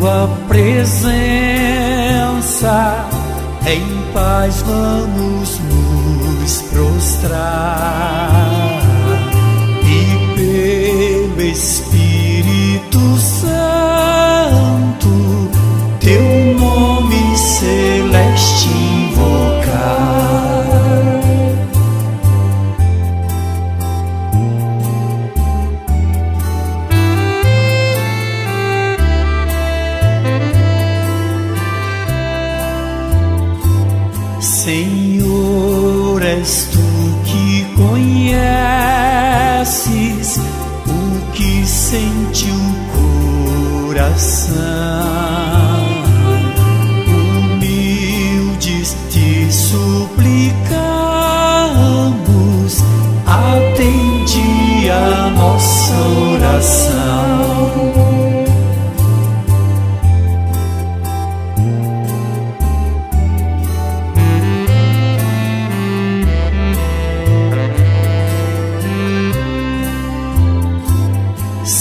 tua presença, em paz vamos nos prostrar, e pelo Espírito Santo teu nome celeste invocar. Senhor, és tu que conheces o que sente o coração. Humildes te suplicamos, atende a nossa oração.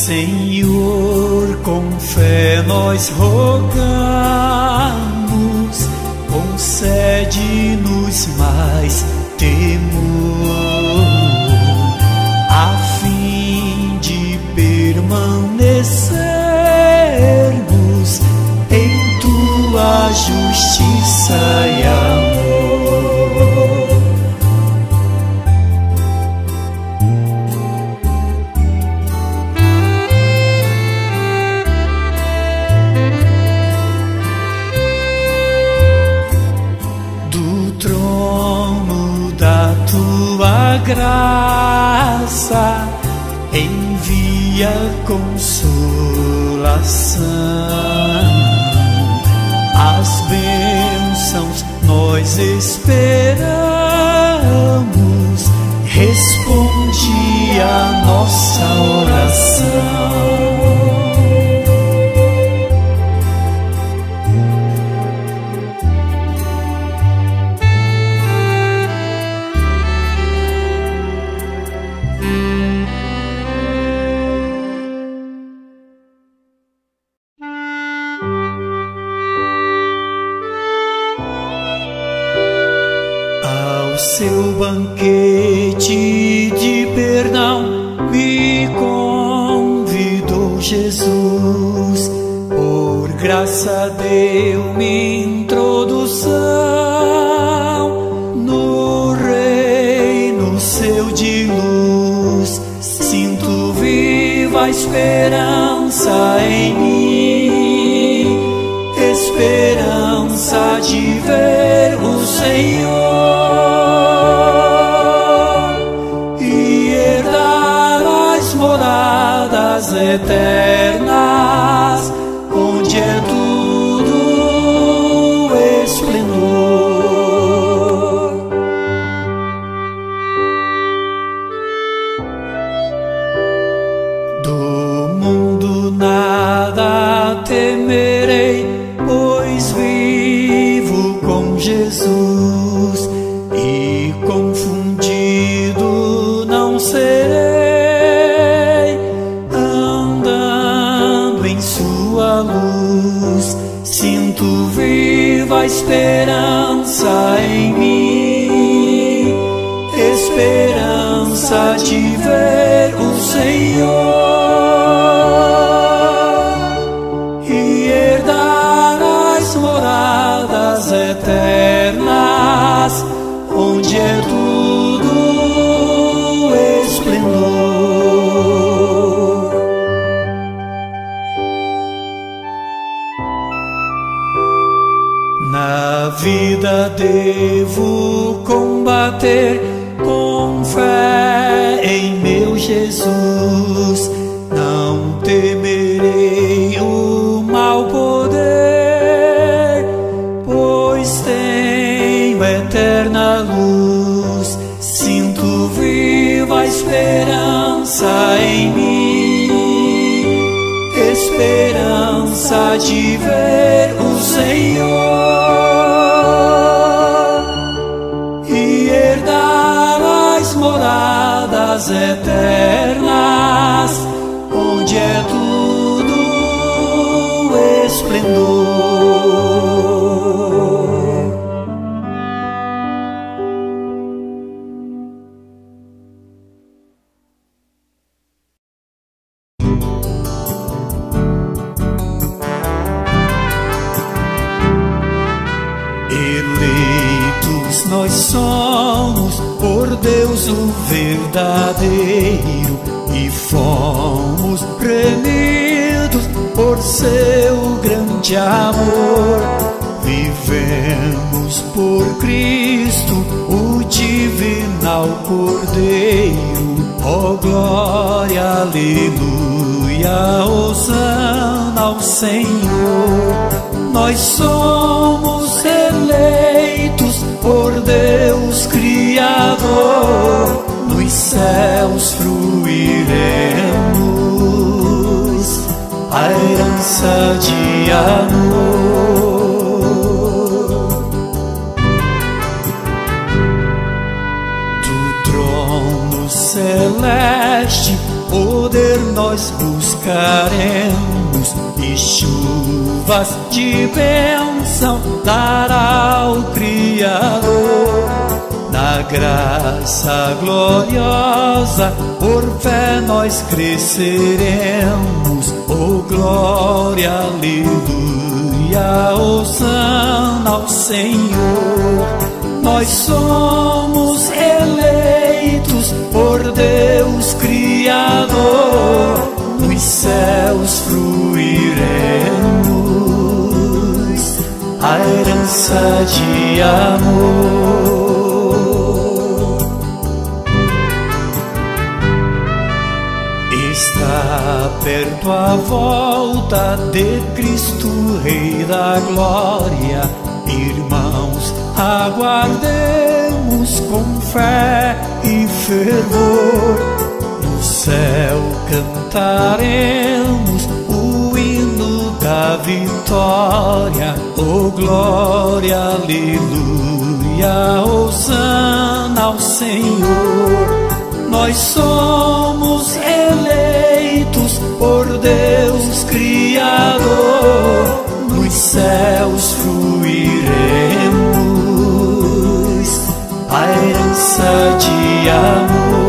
Senhor, com fé nós rogamos, concede-nos mais temor, a fim de permanecermos em tua justiça e amor. Graça envia consolação, as bênçãos nós esperamos, responde a nossa oração. Seu banquete de perdão me convidou Jesus, por graça deu-me introdução no reino seu de luz. Sinto viva esperança em mim, esperança de ver o Senhor. Eternas, onde é tudo esplendor. Do mundo nada temerei, pois vivo com Jesus, e confundido não serei. Sinto viva esperança em mim, esperança de ver o Senhor e herdar as moradas eternas, onde é tudo esplendor. Na vida devo combater com fé em meu Jesus, não temerei o mau poder, pois tenho eterna luz. Sinto viva esperança em mim, esperança de ver o Senhor. Eternas, esplendor. Eleitos nós somos por Deus o verdadeiro, e fomos remidos por seu grande amor. Vivemos por Cristo, o divinal Cordeiro. Ó glória, aleluia, hosana ao Senhor. Nós somos eleitos por Deus Criador, nos céus fruiremos a herança de amor. Do trono celeste poder nós buscaremos, e chuvas de bênção dará ao Criador. Na graça gloriosa, por fé nós cresceremos. Oh glória, aleluia, hosana ao Senhor. Nós somos eleitos por Deus Criador, nos céus fruiremos a herança de amor. Está perto a volta de Cristo, Rei da Glória. Irmãos, aguardemos com fé e fervor. No céu cantaremos o hino da vitória. Oh glória, aleluia, hosana ao Senhor. Nós somos eleitos por Deus Criador, nos céus fruiremos a herança de amor.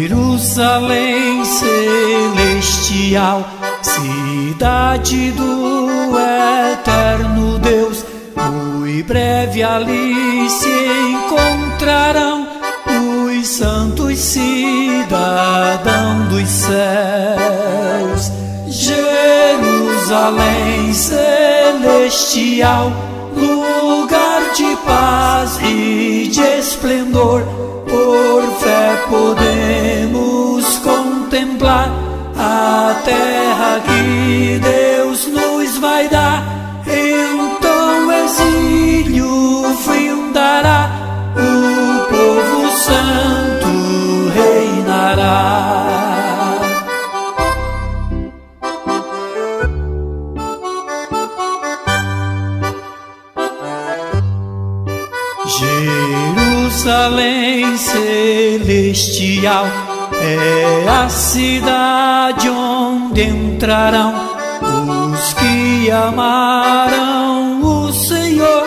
Jerusalém celestial, cidade do eterno Deus, muito breve ali se encontrarão os santos cidadãos dos céus. Jerusalém celestial, lugar de paz e de esplendor, por fé podemos contemplar a terra que Deus nos vai dar. Então o exílio findará, o povo santo reinará. Jerusalém celestial é a cidade onde entrarão os que amarão o Senhor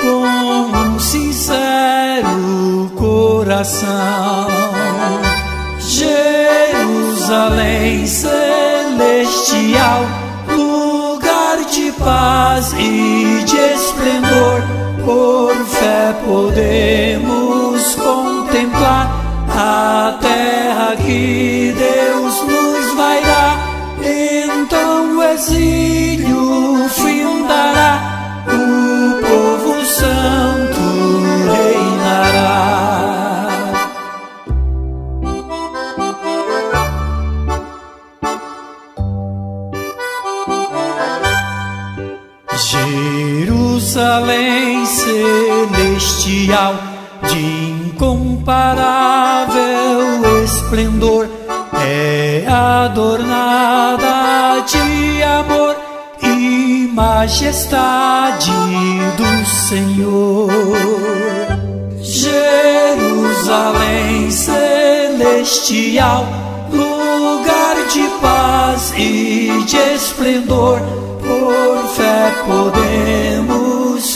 com um sincero coração. Jerusalém celestial, lugar de paz e de esplendor, por fé podemos contemplar a terra que Deus nos vai dar. Então o exílio findará, o povo santo reinará. Jerusalém celestial, de incomparável esplendor, é adornada de amor e majestade do Senhor. Jerusalém celestial, lugar de paz e de esplendor, por fé podemos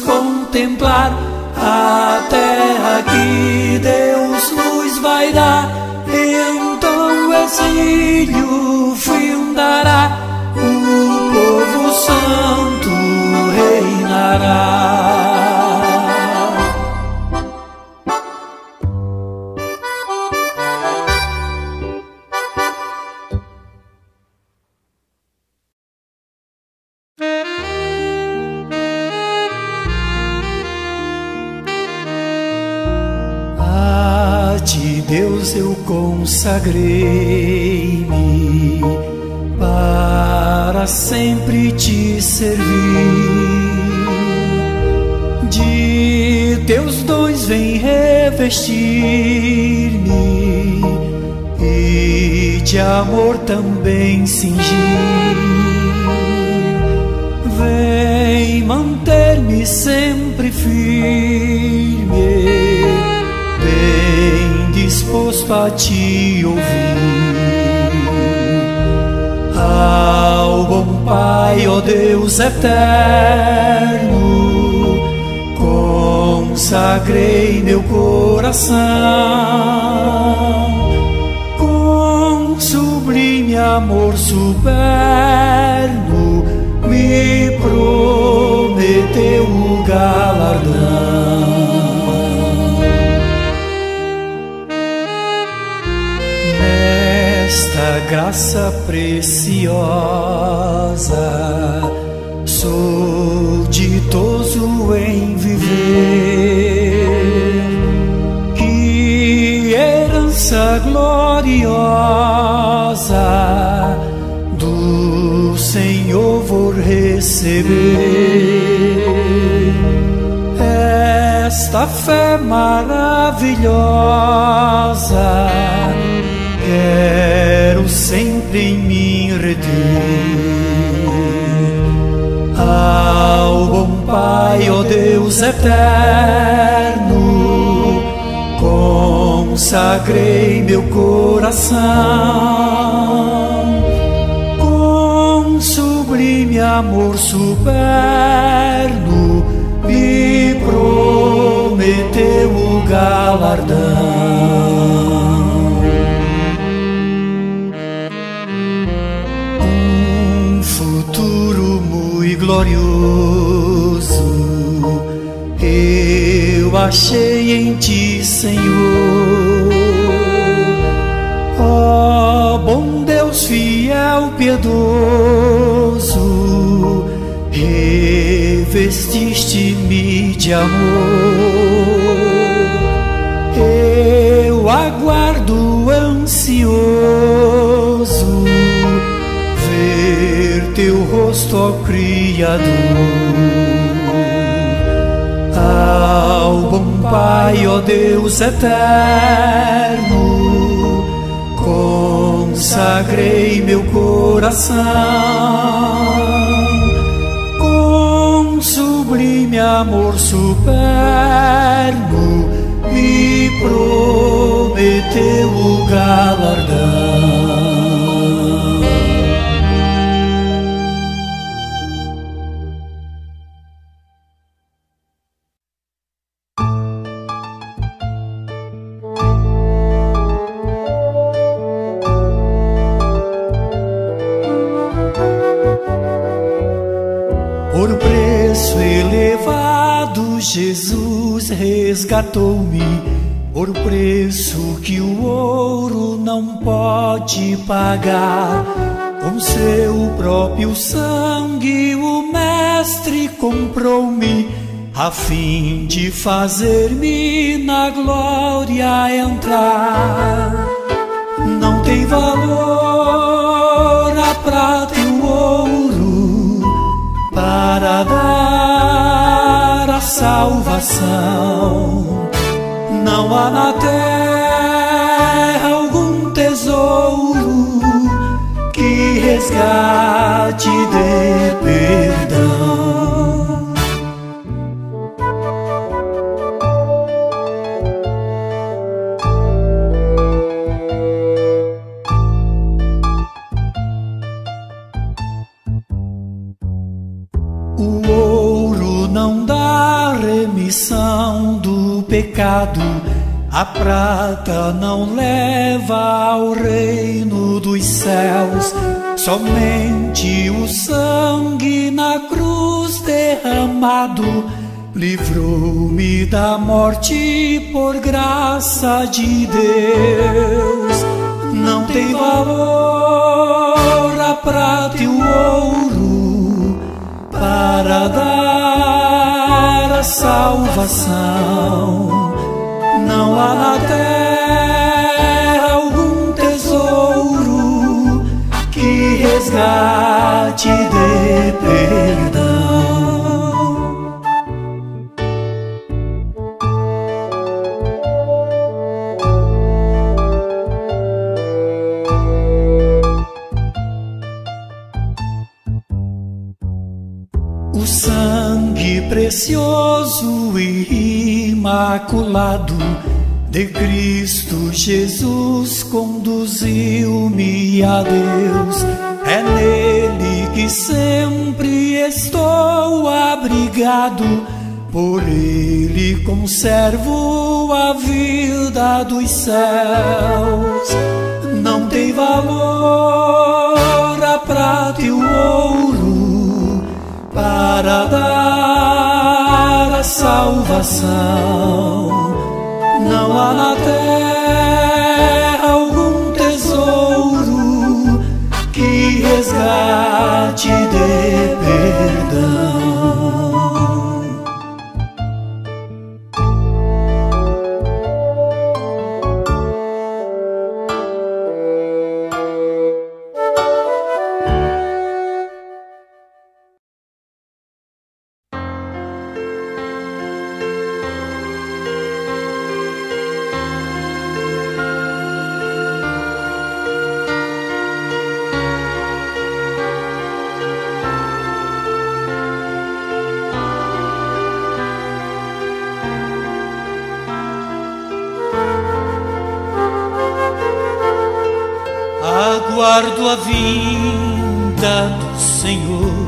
contemplar a terra que Deus nos vai dar. Então o exílio findará, o povo santo reinará. Deus, eu consagrei-me para sempre te servir. De teus dons vem revestir-me e de amor também cingir. Vem manter-me sempre firme, disposto a te ouvir. Ao bom Pai, ó Deus eterno, consagrei meu coração. Com sublime amor superno, me prometeu o galardão. Esta graça preciosa, sou ditoso em viver. Que herança gloriosa do Senhor vou receber. Esta fé maravilhosa quero sempre em mim reter. Ao bom Pai, ó Deus eterno, consagrei meu coração. Com sublime amor superno, me prometeu o galardão. Glorioso eu achei em ti, Senhor. Ó bom Deus fiel, piedoso, revestiste-me de amor. Eu aguardo ansioso ver teu rosto, ó Criador. Ao bom Pai, ó Deus eterno, consagrei meu coração. Com sublime amor superno, me prometeu o galardão. Jesus resgatou-me por preço que o ouro não pode pagar. Com seu próprio sangue o Mestre comprou-me, a fim de fazer-me na glória entrar. Não tem valor a prata e o ouro para dar salvação. Não há na terra algum tesouro que resgate de perdão. O ouro não dá remissão do pecado, a prata não leva ao reino dos céus. Somente o sangue na cruz derramado livrou-me da morte por graça de Deus. Não tem valor a prata e o ouro para dar a salvação. Não há na terra algum tesouro que resgate de perdão. O sangue precioso e imaculado de Cristo Jesus conduziu-me a Deus. É nele que sempre estou abrigado, por ele conservo a vida dos céus. Não tem valor a prata e o ouro para dar a salvação. Não há na terra algum tesouro que resgate de perdão. Aguardo a vinda do Senhor,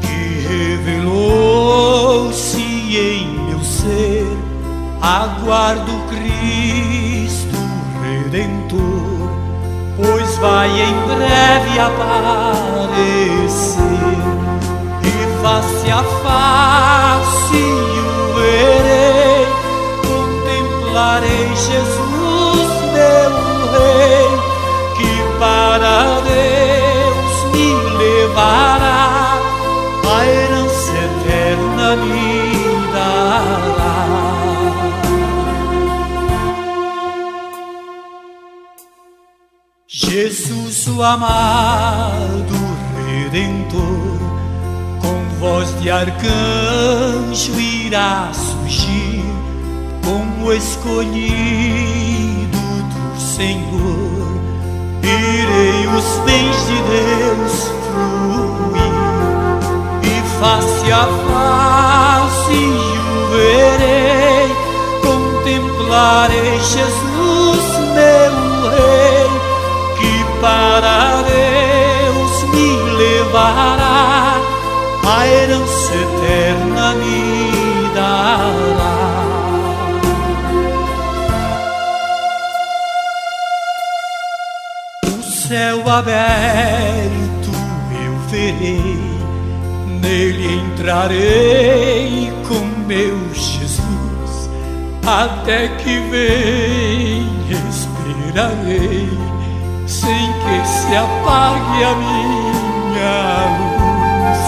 que revelou-se em meu ser. Aguardo Cristo Redentor, pois vai em breve aparecer. E face a face o verei, contemplarei Jesus meu Rei, que para Deus me levará, a herança eterna me dará. Jesus, o amado Redentor, com voz de arcanjo irá surgir, como escolhido do Senhor. Irei os bens de Deus fruir, e face a face o verei, contemplarei Jesus meu Rei, que para Deus me levará, a herança eterna me dará. Céu aberto eu verei, nele entrarei com meu Jesus, até que venha esperarei, sem que se apague a minha luz.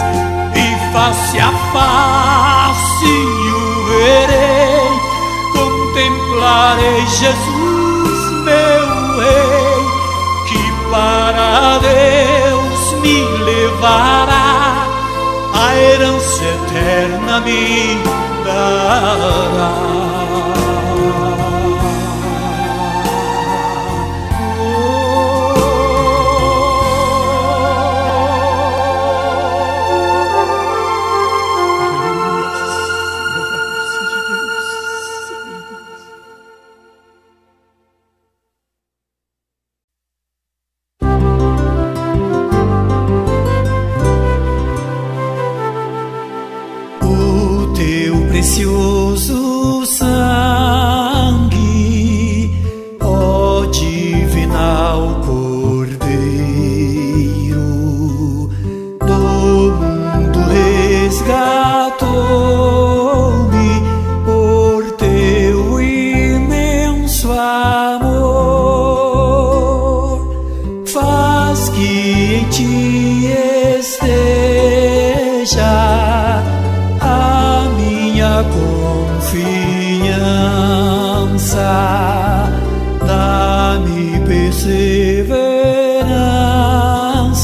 E face a face o verei, contemplarei Jesus meu Rei, para Deus me levará, a herança eterna me dará.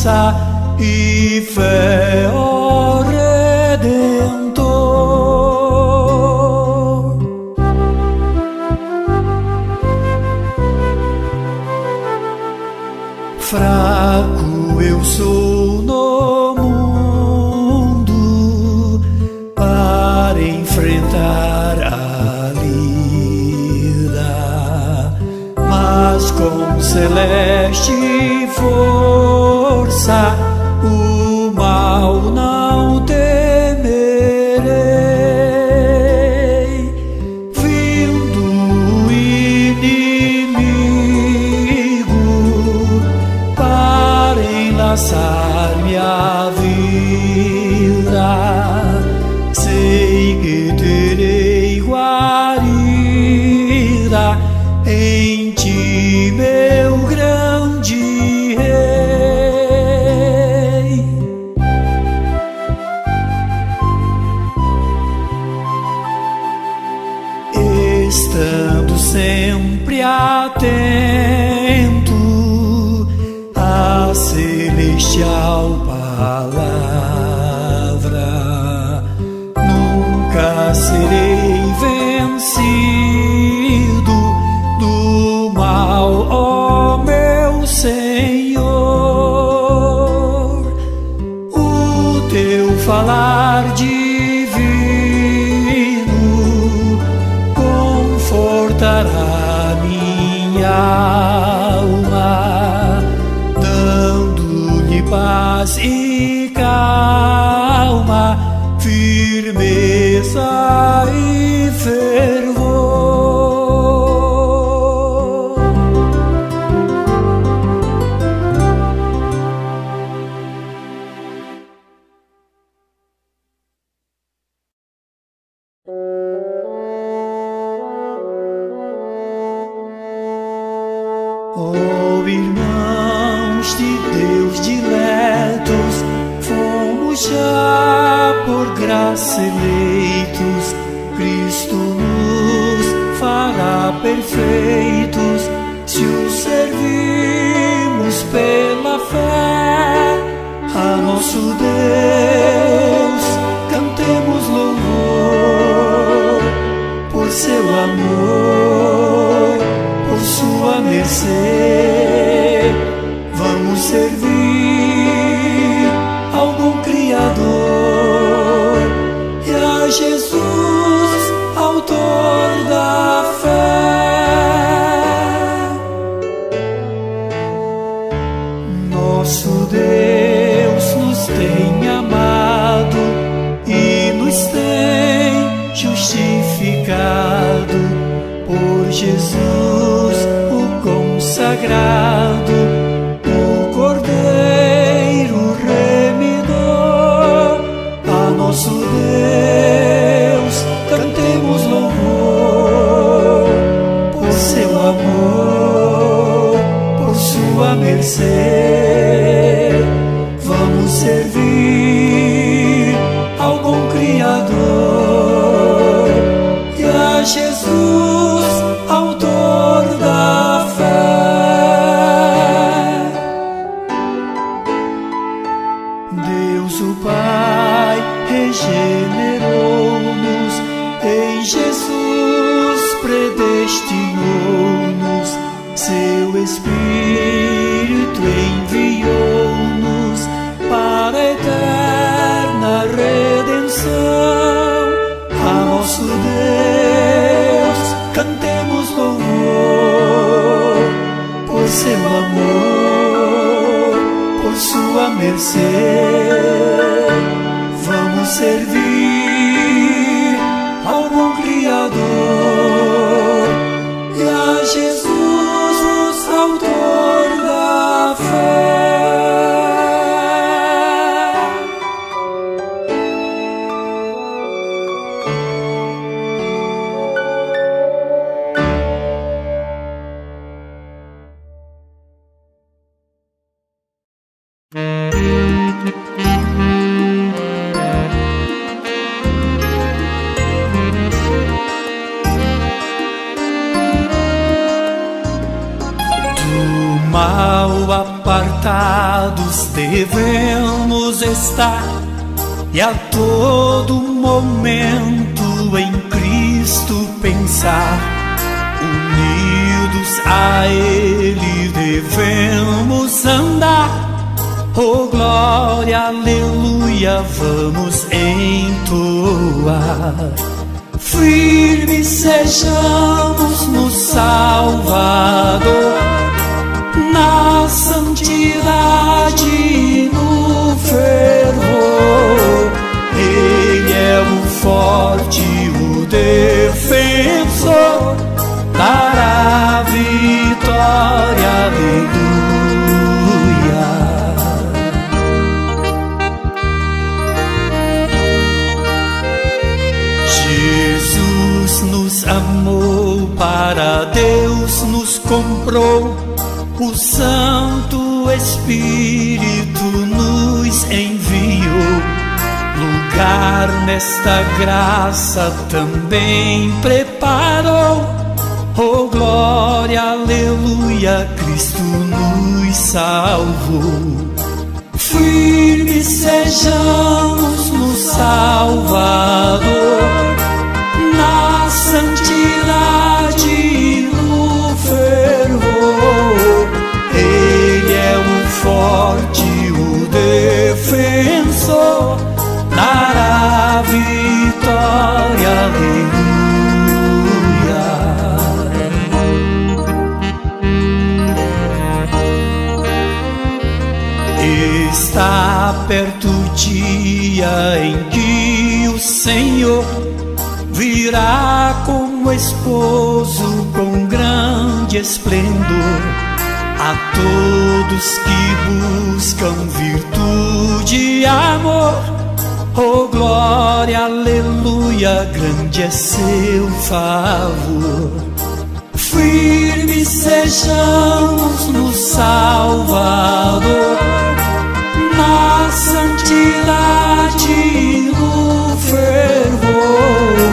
esperança e fé, ó Redentor. Fraco eu sou no mundo para enfrentar a vida, mas com celeste força o mal não temerei. Vindo o inimigo para enlaçar minha vida, sei que terei guarida em ti, meu grande Rei. Estando sempre atento à celestial palavra, nunca serei vencido do mal, ó meu Senhor. O teu falar divino confortará minha alma, dando-lhe paz e calma, firmeza e fervor. Oh, irmãos de Deus diletos, fomos já por graça eleitos, Cristo nos fará perfeitos se o servirmos pela fé. A nosso Deus cantemos louvor, por seu amor, por sua mercê vamos servir ao bom Criador e a Jesus, autor da fé. Nosso Deus nos tem amado e nos tem justificado, por Jesus o consagrado, o Cordeiro remidor. A nosso Deus cantemos louvor, por seu amor, por sua mercê vamos servir ao bom Criador e a Jesus, autor da fé. Deus o Pai regenerou-nos, em Jesus predestinou-nos, seu Espírito enviou-nos para a eterna redenção. A nosso Deus cantemos louvor, por seu amor, por sua mercê vamos servir ao bom Criador e a Jesus, autor da fé. mal apartados devemos estar, e a todo momento em Cristo pensar. Unidos a Ele devemos andar. Oh glória, aleluia, vamos entoar. Firmes sejamos no Salvador, na santidade e no fervor. Ele é o forte, o defensor, dará a vitória, aleluia. Amou, para Deus nos comprou, o Santo Espírito nos enviou. Lugar nesta graça também preparou. Oh glória, aleluia, Cristo nos salvou. Firmes sejamos no Salvador, na santidade, no fervor. Ele é o forte, o defensor, dará a vitória, aleluia. Está perto o dia em que o Senhor virá como esposo com grande esplendor. A todos que buscam virtude e amor, oh glória, aleluia, grande é seu favor. Firmes sejamos no Salvador, na santidade e no fervor.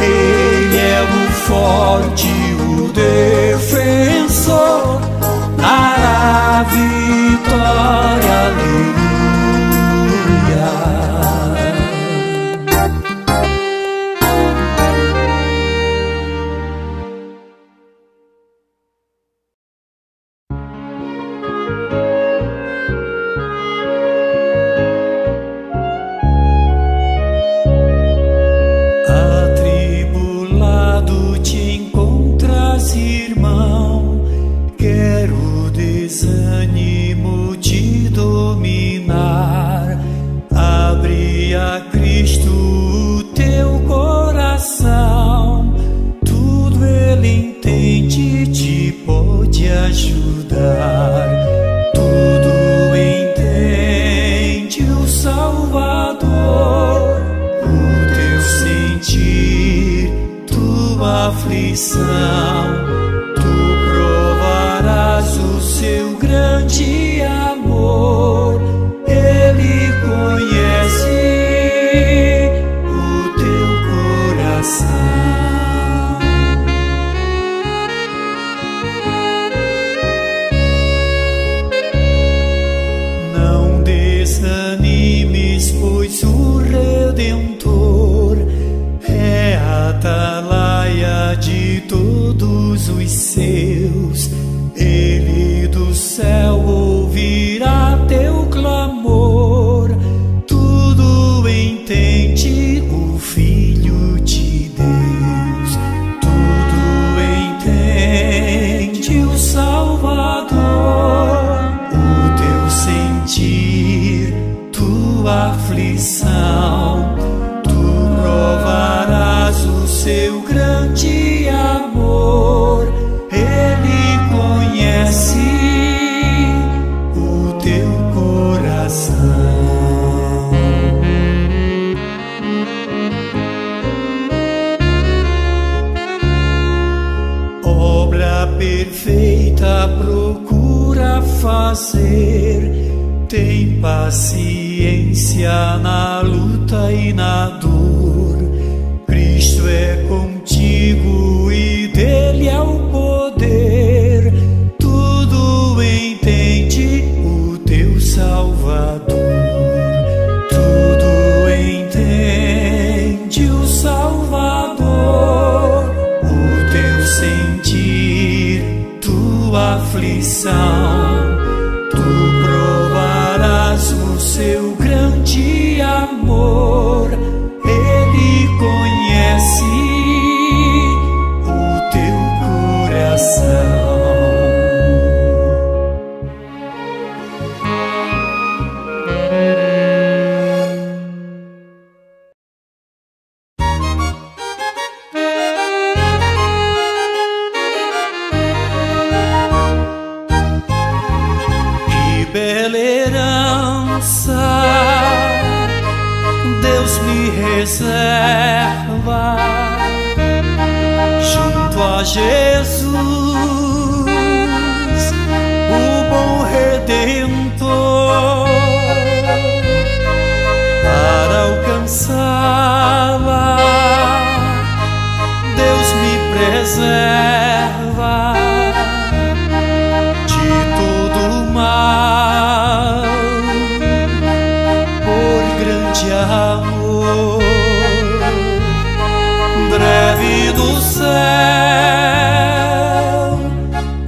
Ele é o forte, o defensor, dará a vitória, seu grande amor, Ele conhece o teu coração. Reserva junto a Jesus, o bom Redentor, para alcançá-la, Deus me preserva de todo mal, por grande amor. Breve do céu,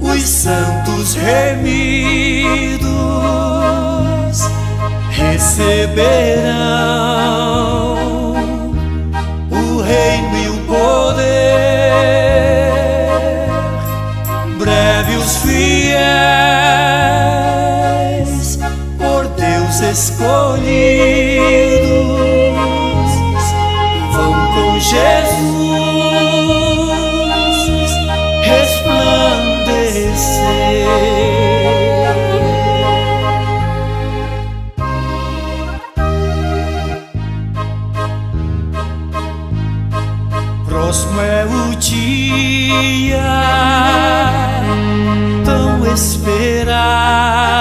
os santos remidos receberão o reino e o poder. Breve os fiéis, por Deus escolhidos, vão com Jesus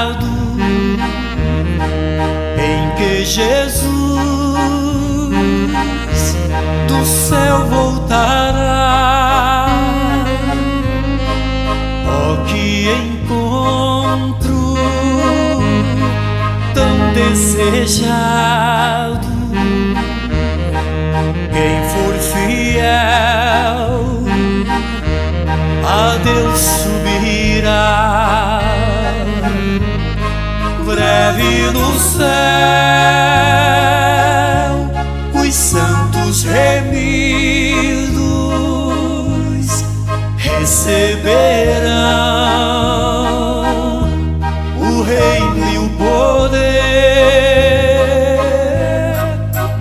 esperado, em que Jesus do céu voltará. Oh, que encontro tão desejado! Quem for fiel a Deus subirá. Breve no céu, os santos remidos receberão o reino e o poder.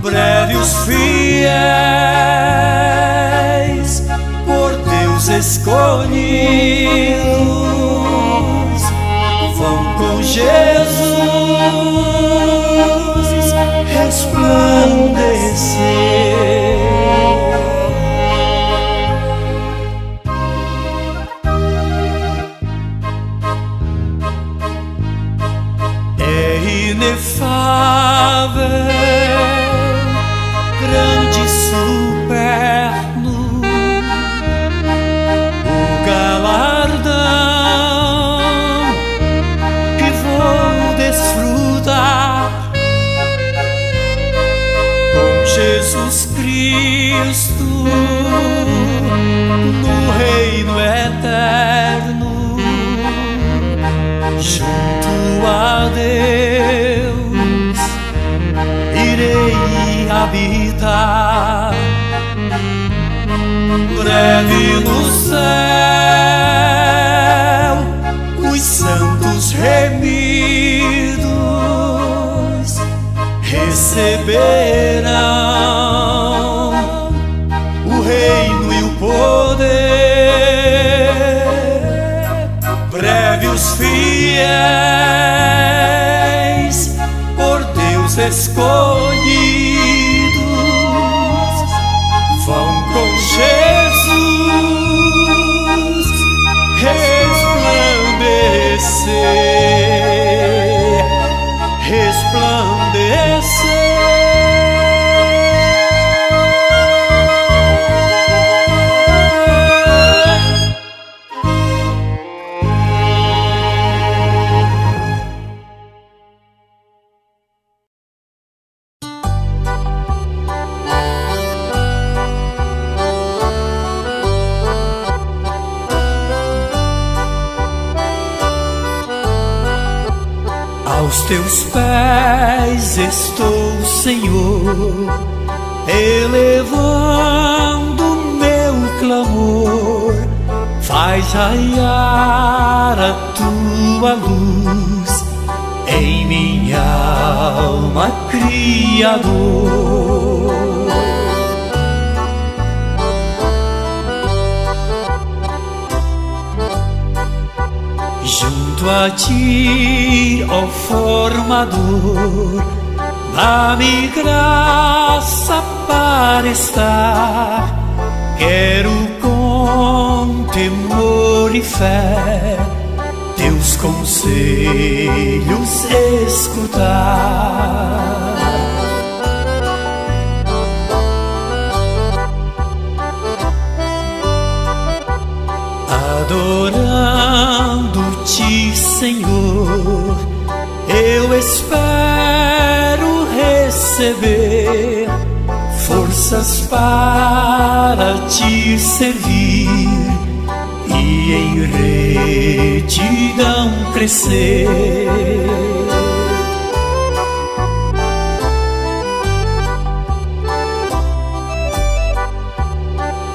Breve os fiéis, por Deus escolhidos, vão com Jesus resplandecer. É inefável, grande e superno, o galardão Jesus Cristo no reino eterno, junto a Deus irei habitar. Breve no céu, os santos remidos receberão fiéis, por Deus escolhidos, vão com Jesus resplandecer, resplandecer. Aos teus pés estou, Senhor, elevando meu clamor. Faz raiar a tua luz em minha alma, Criador. Junto a ti, ó Formador, dá-me graça para estar. Quero com temor e fé teus conselhos escutar. Adorando-te, Senhor, eu espero receber forças para te servir e em retidão crescer.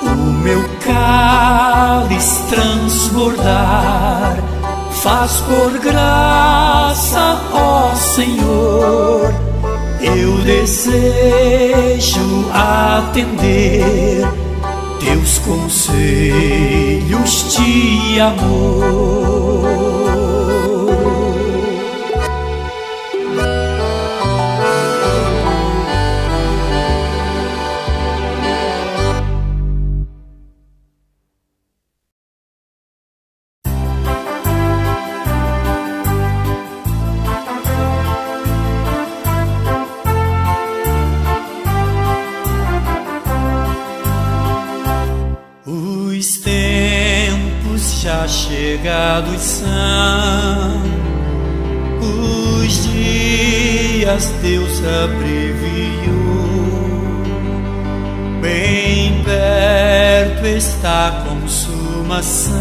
O meu cálice transbordar, faz por graça, ó Senhor. Eu desejo atender teus conselhos de amor. Chegados são os dias, Deus abreviou, bem perto está a consumação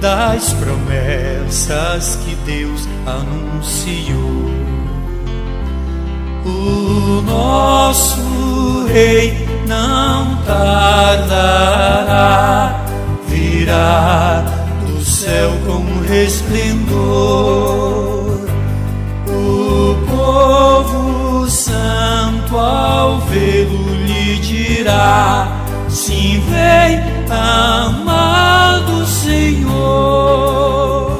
das promessas que Deus anunciou. O nosso Rei não tardará, virá do céu com resplendor. O povo santo ao vê-lo lhe dirá: sim, vem, amado Senhor.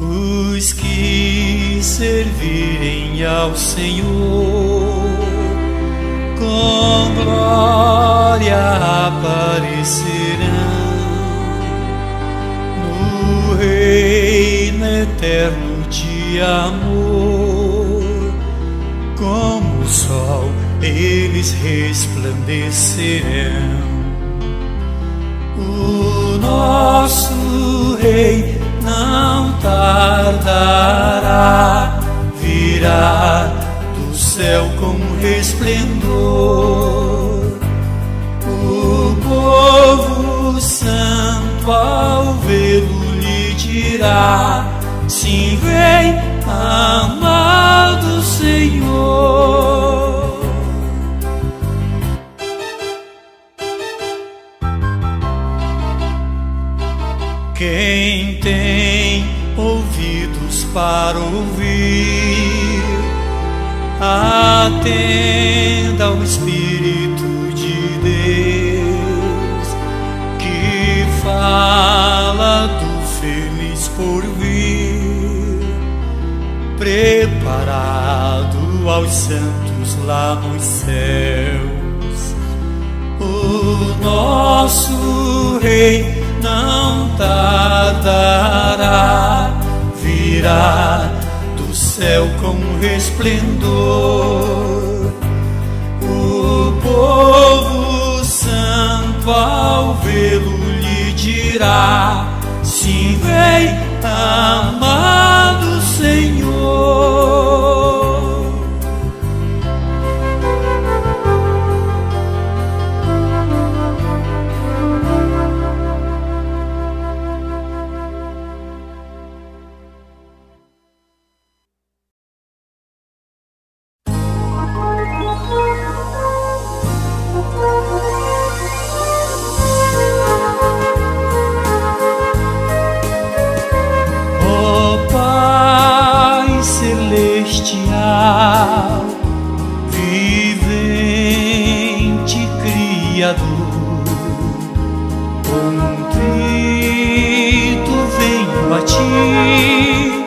Os que servirem ao Senhor com glória aparecerão no reino eterno de amor. Como o sol eles resplandecerão. O nosso Rei não tardará, virá do céu com resplendor. O povo santo ao vê-lo lhe dirá: sim, vem, amado Senhor. Quem tem ouvidos para ouvir, atenda ao Espírito de Deus que fala do feliz porvir, preparado aos santos lá nos céus. O nosso Rei não tardará, virá do céu com resplendor. O povo santo ao vê-lo lhe dirá: sim, vem, amado Senhor. Criador, contrito venho a ti,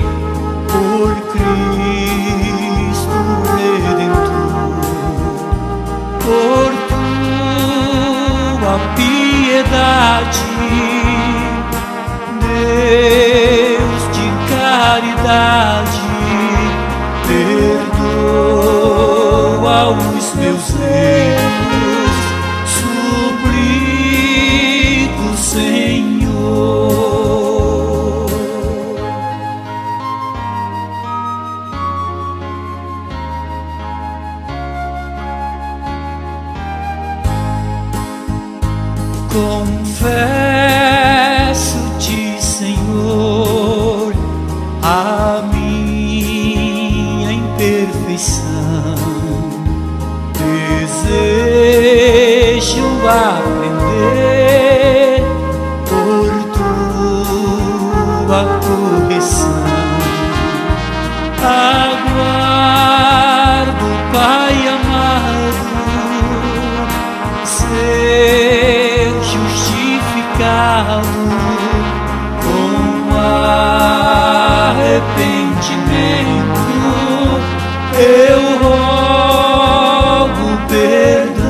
por Cristo Redentor, por tua piedade, Deus de caridade, perdoa os meus erros, suplico, Senhor. Confesso-te, Senhor, a minha imperfeição. Desejo aprender por tua correção. Aguardo, Pai amado, ser justificado com arrependimento. Eu rogo perdão.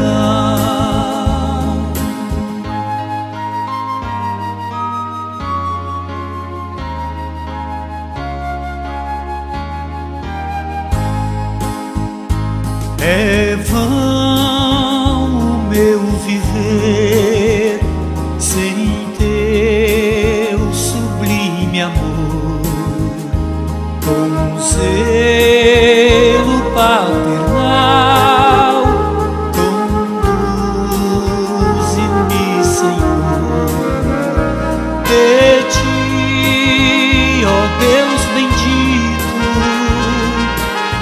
É vão o meu viver sem teu sublime amor. Com zelo paternal, conduze-me, Senhor. De ti, ó Deus bendito,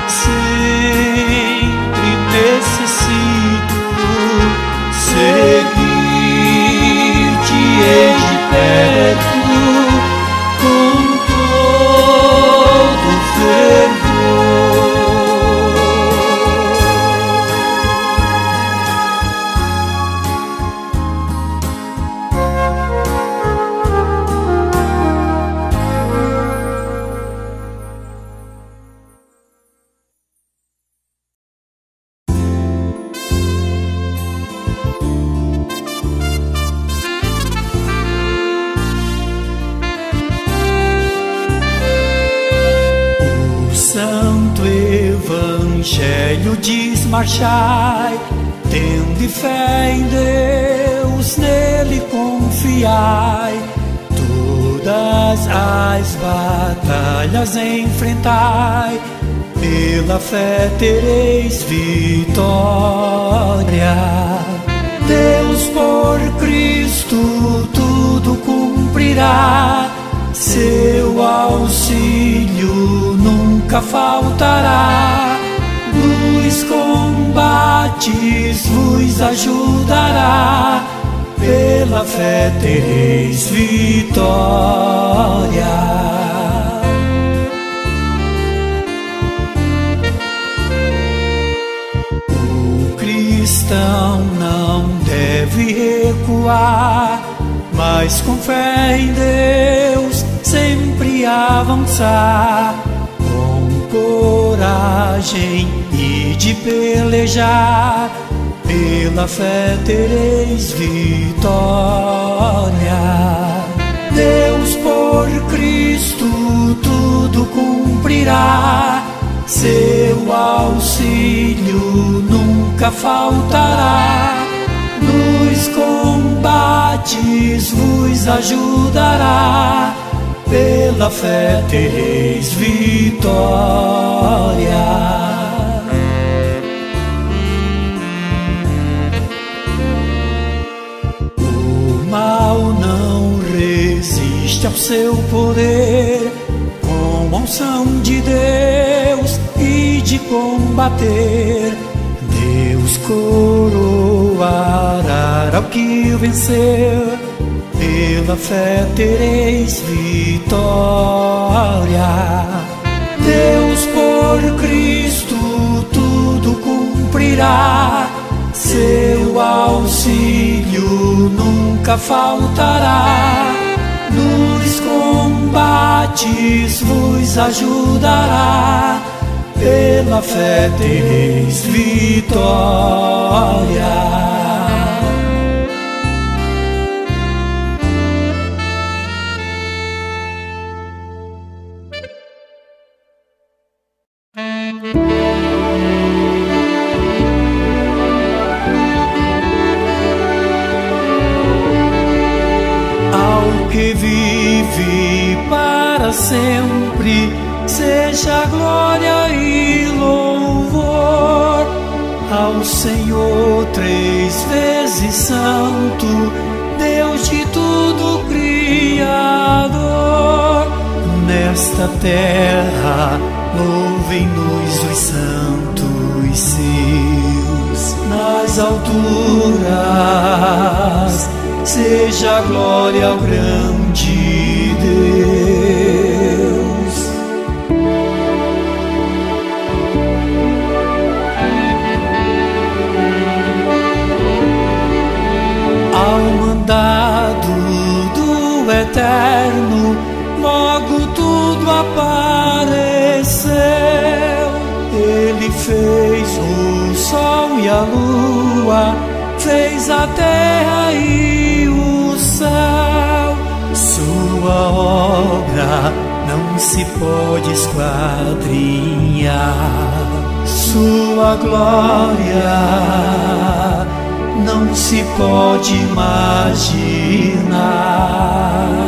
sempre necessito seguir-te, eis de perto. Evangelho diz: marchai, tende fé em Deus, nele confiai. Todas as batalhas enfrentai, pela fé tereis vitória. Deus por Cristo tudo cumprirá, seu auxílio nunca faltará. Nos combates vos ajudará, pela fé tereis vitória. O cristão não deve recuar, mas com fé em Deus sempre avançar. Com coragem e de pelejar, pela fé tereis vitória. Deus por Cristo tudo cumprirá, seu auxílio nunca faltará. Nos combates vos ajudará, pela fé tereis vitória. O mal não resiste ao seu poder, com a unção de Deus e de combater. Deus coroará ao que vencer, pela fé tereis vitória. Deus por Cristo tudo cumprirá, seu auxílio nunca faltará. Nos combates vos ajudará. Pela fé tereis vitória. Sempre seja glória e louvor ao Senhor, três vezes santo, Deus de tudo criador. Nesta terra louvem-nos os santos seus. Nas alturas seja glória ao grande Deus. Dado do eterno, logo tudo apareceu. Ele fez o sol e a lua, fez a terra e o céu. Sua obra não se pode esquadrinhar, sua glória não se pode imaginar.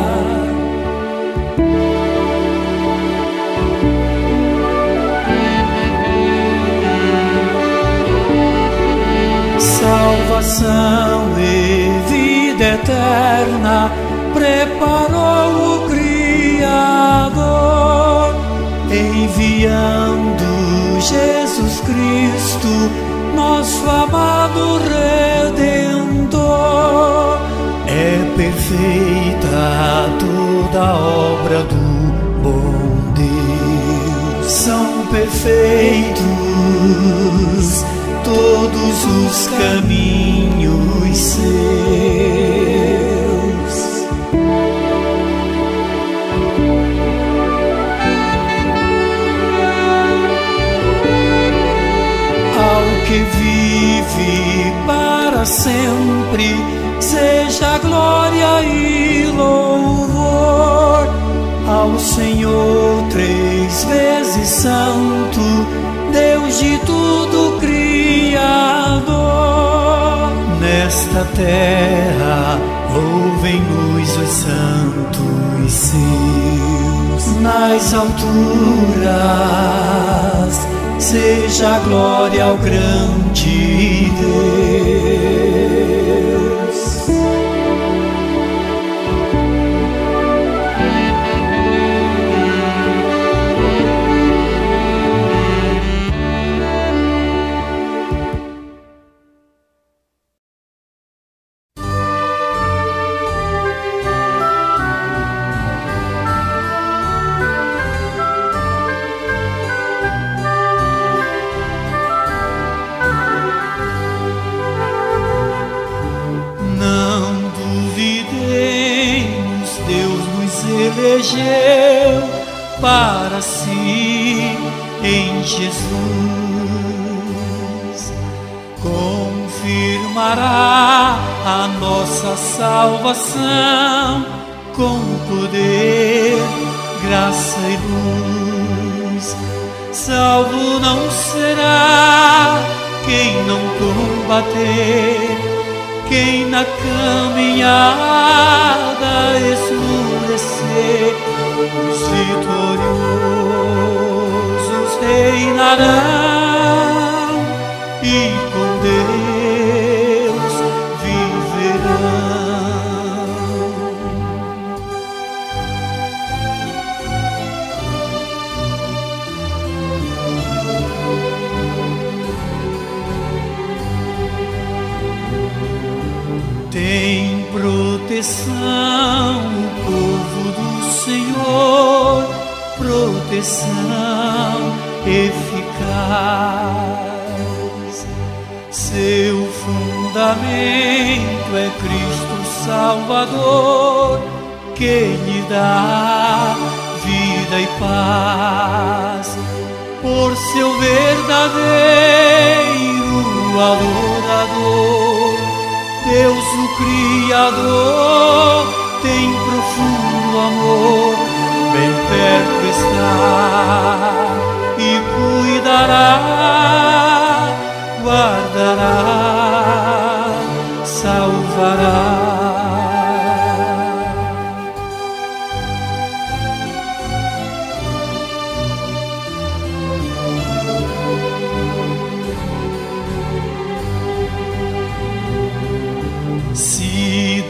Salvação e vida eterna preparou o Criador, enviando Jesus Cristo, nosso amado Redentor. É perfeita toda a obra do bom Deus. São perfeitos todos os caminhos seus. Que vive para sempre, seja glória e louvor ao Senhor, três vezes santo, Deus de tudo criador. Nesta terra louvem-nos os santos seus. Nas alturas seja glória ao grande Deus. Para si em Jesus confirmará a nossa salvação com poder, graça e luz. Salvo não será quem não combater, quem na caminhada esmurecer. Os vitoriosos reinarão e com Deus viverão. Tem proteção o povo do Senhor, proteção eficaz. Seu fundamento é Cristo Salvador, que lhe dá vida e paz, por seu verdadeiro adorador. Deus o Criador tem profundo amor, bem perto está e cuidará, guardará, salvará.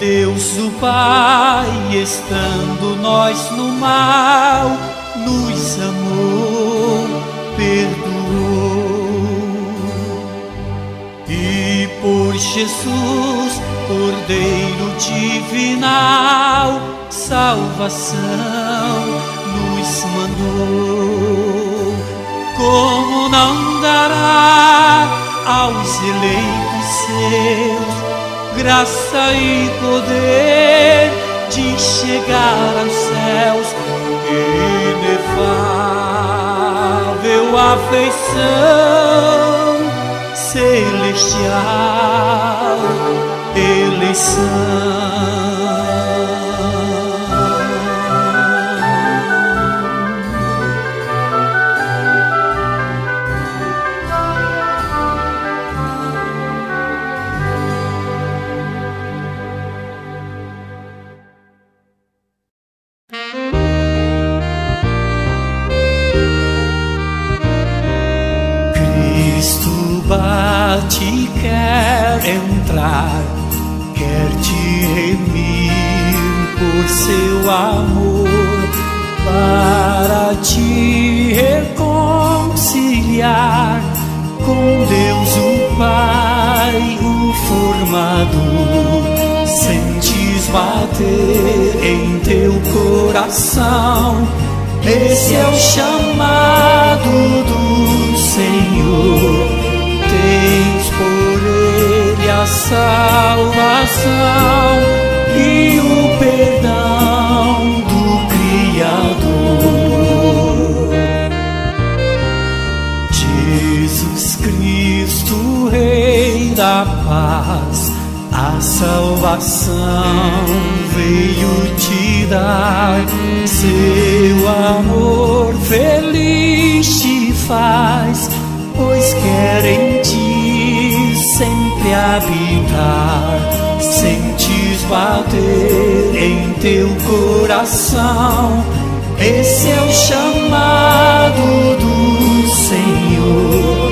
Deus o Pai, estando nós no mal, nos amou, perdoou. E por Jesus, Cordeiro divinal, salvação nos mandou. Como não dará aos eleitos seus graça e poder de chegar aos céus? Inefável afeição celestial, eleição. Quer te remir por seu amor, para te reconciliar com Deus o Pai, o formador. Sentes bater em teu coração, esse é o chamado do Senhor. Tens por ele a salvação e o perdão do Criador. Jesus Cristo, Rei da Paz, a salvação veio te dar. Seu amor feliz te faz, pois quer em ti sempre habitar. Sentes bater em teu coração, esse é o chamado do Senhor.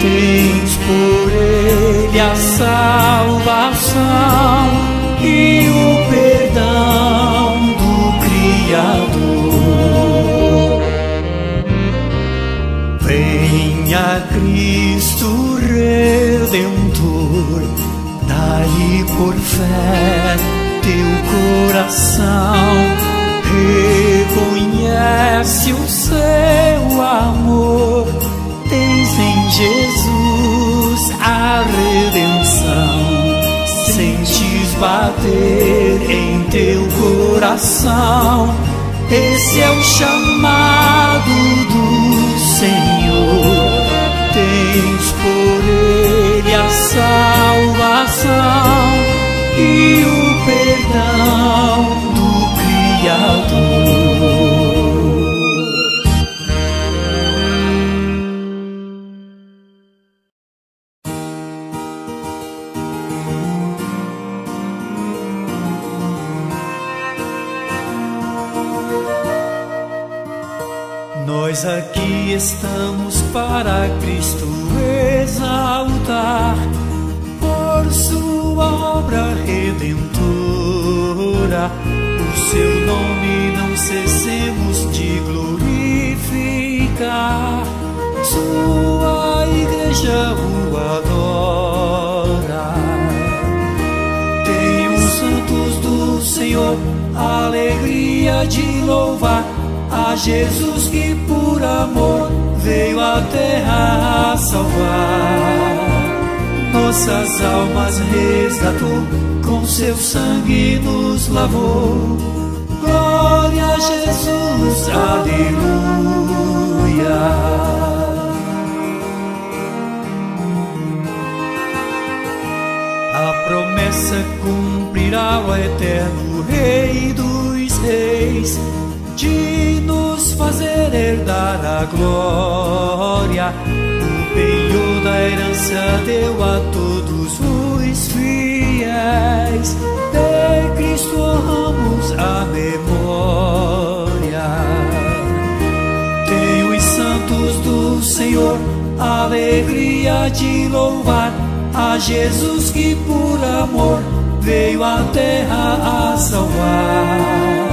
Tens por ele a salvação e o perdão do Criador. Venha Cristo Redentor, dá-lhe por fé teu coração. Reconhece o seu amor, tens em Jesus a redenção. Sentes bater em teu coração, esse é o chamado do Senhor. Tens por ele a salvação e o perdão do Criador. Nós aqui estamos para Cristo exaltar, por sua obra redentora, o seu nome não cessemos de glorificar. Sua igreja o adora. Tem os santos do Senhor a alegria de louvar a Jesus que por amor veio a terra a salvar. Nossas almas resgatou com seu sangue nos lavou. Glória a Jesus, aleluia. A promessa cumprirá o eterno Rei dos Reis, de nos fazer herdar a glória. O penhor da herança deu a todos os fiéis, de Cristo honramos a memória. Tem os santos do Senhor a alegria de louvar a Jesus que por amor veio à terra a salvar.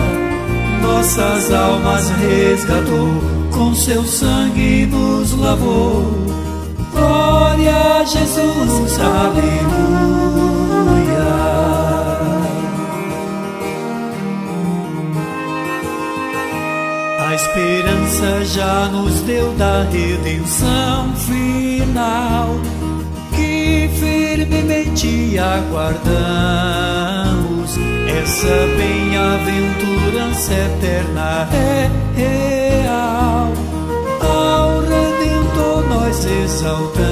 Nossas almas resgatou, com seu sangue nos lavou. Glória a Jesus, aleluia. A esperança já nos deu da redenção final, firmemente aguardamos. Essa bem-aventurança eterna é real, ao Redentor nós exaltamos.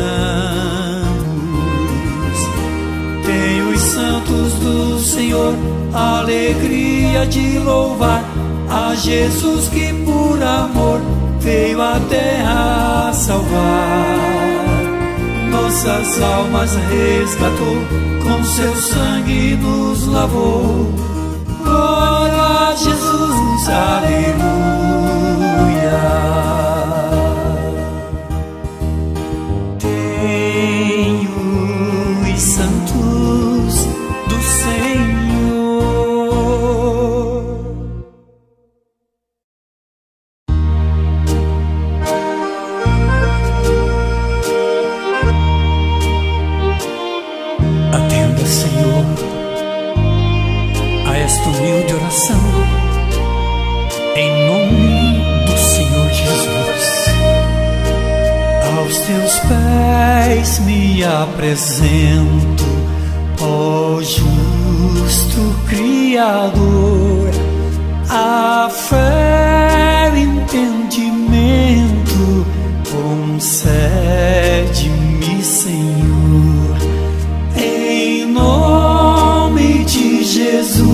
Tem os santos do Senhor a alegria de louvar a Jesus que por amor veio à terra a salvar. Nossas almas resgatou, com seu sangue nos lavou. Glória a Jesus, aleluia. Tem os santos do Senhor. Em nome do Senhor Jesus, aos teus pés me apresento, ó justo Criador. A fé e entendimento concede-me, Senhor, em nome de Jesus.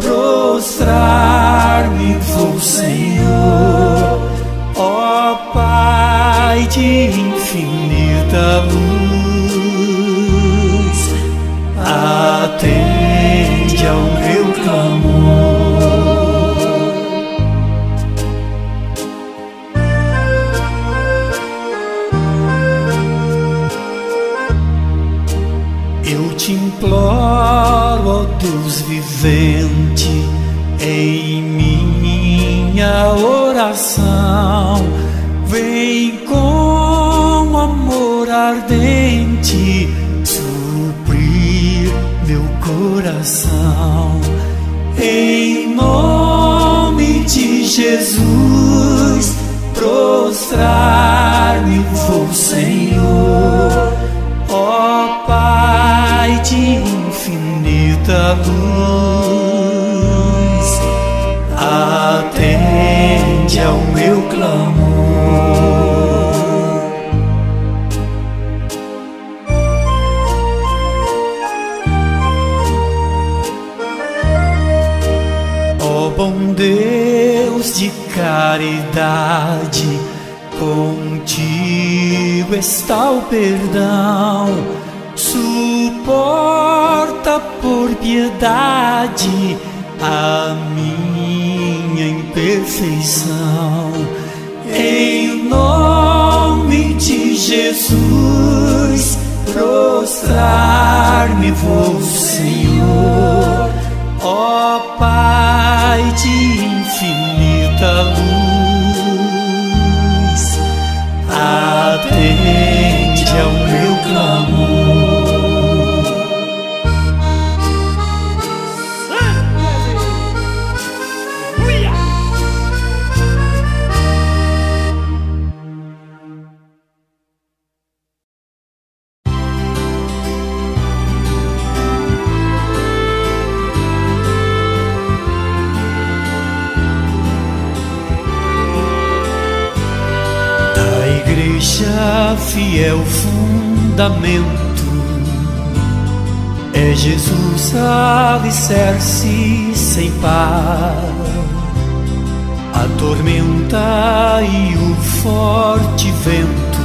Prostrar-me vou, Senhor, ó Pai de infinita luz. Atende ao meu clamor. Eu te imploro, ó Deus vivendo, em minha oração, vem com amor ardente suprir meu coração. Em nome de Jesus, prostrar-me vou, Senhor, ó Pai de infinita luz. Atende ao meu clamor. Ó bom Deus de caridade, contigo está o perdão. Suporta por piedade a minha imperfeição. Em nome de Jesus, prostrar-me vou, Senhor, ó Pai de infinita luz. Atende ao meu clamor. rocha, fiel fundamento, é Jesus alicerce sem par. A tormenta e o forte vento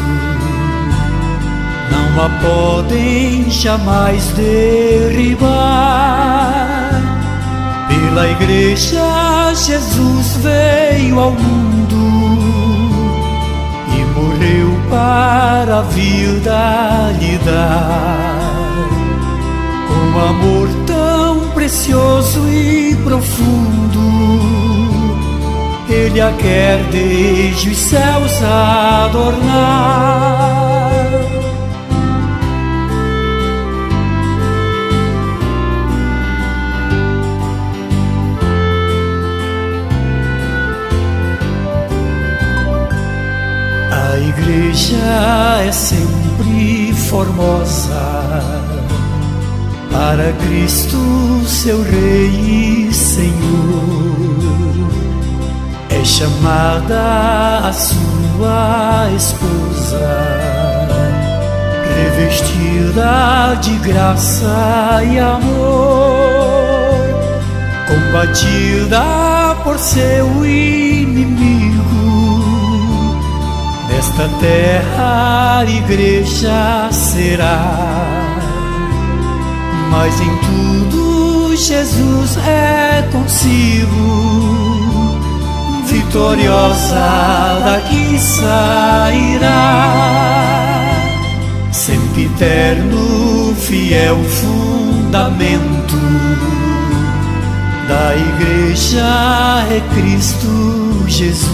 não a podem jamais derribar. Pela igreja Jesus veio ao mundo e morreu para a vida lhe dar. Com amor tão precioso e profundo, Ele a quer desde os céus adornar. A igreja é sempre formosa para Cristo, seu Rei e Senhor. É chamada a sua esposa, revestida de graça e amor, combatida por seu inimigo. Nesta terra a igreja será, mas em tudo Jesus é consigo, vitoriosa daqui sairá. Sempre eterno, fiel fundamento da igreja é Cristo Jesus.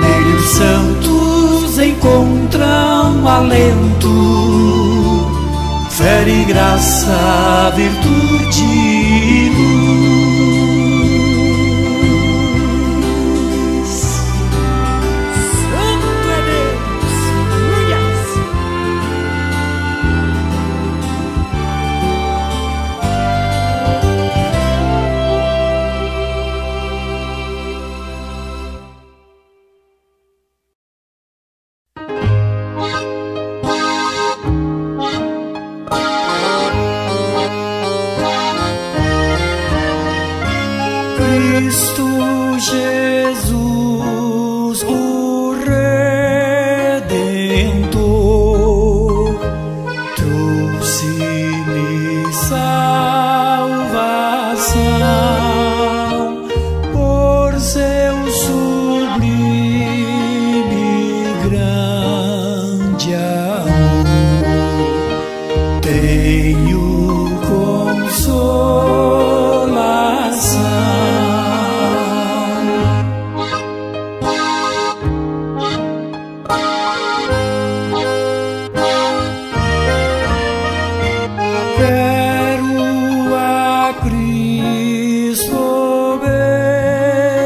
Nele os santos encontram alento, fé e graça, virtude e luz. Santo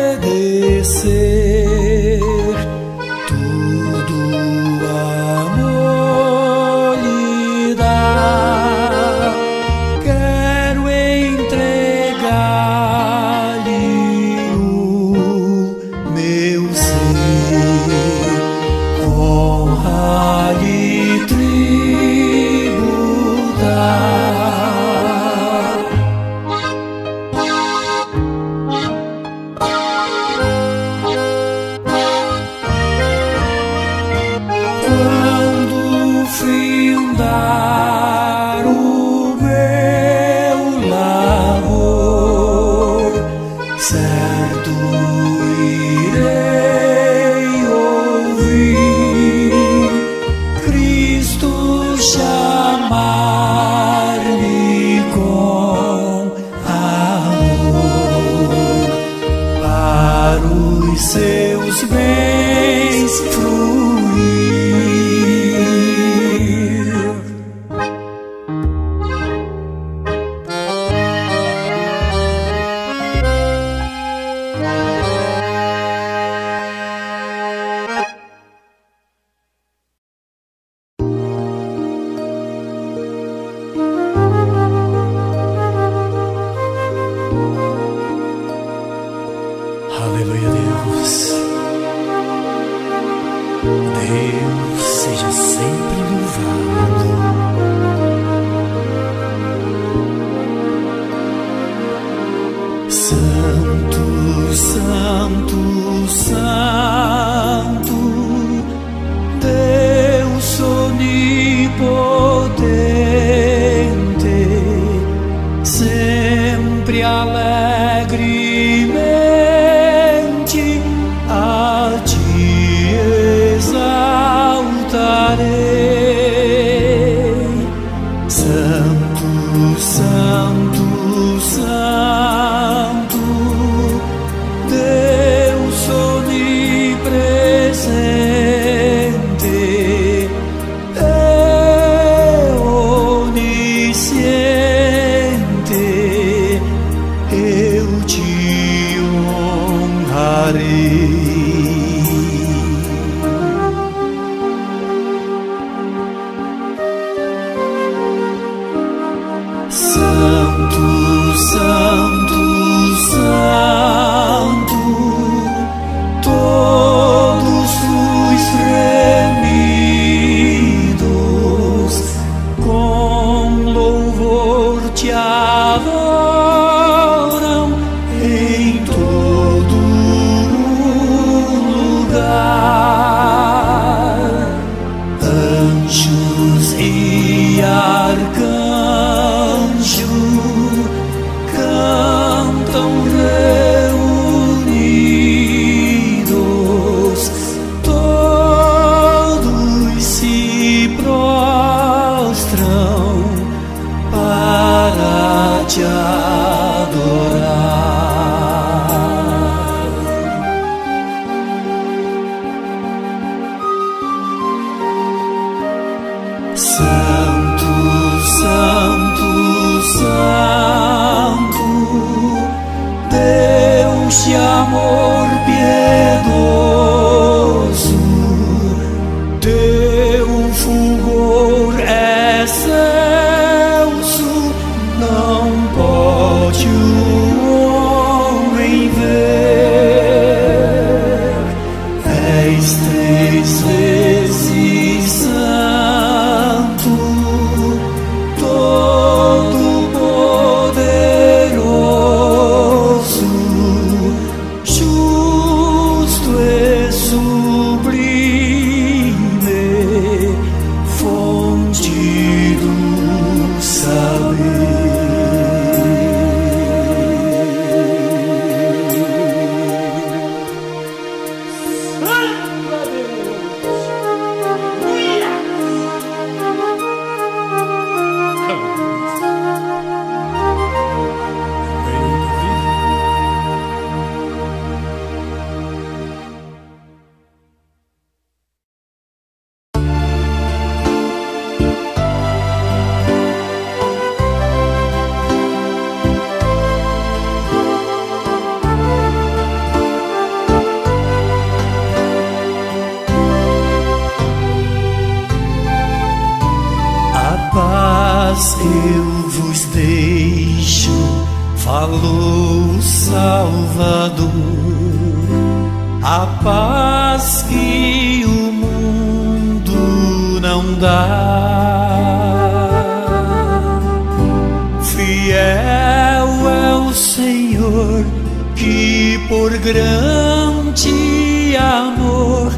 é Deus, tudo amor lhe dá. Santo, Santo, Deus onipotente, sempre alegremente a Ti exaltarei. Santo, Santo, Santo, Santo, Santo, Santo, todos os remidos com louvor Te adoram em todo lugar. Anjos e arcanjos Te adorar. Santo, Santo, Santo, Deus de amor piedoso, Teu fulgor é excelso, não pode o homem ver. És três vezes santo, todo poderoso, justo e sublime, fonte do saber. Eu vos deixo, falou o Salvador. A paz que o mundo não dá. Fiel é o Senhor, que por grande amor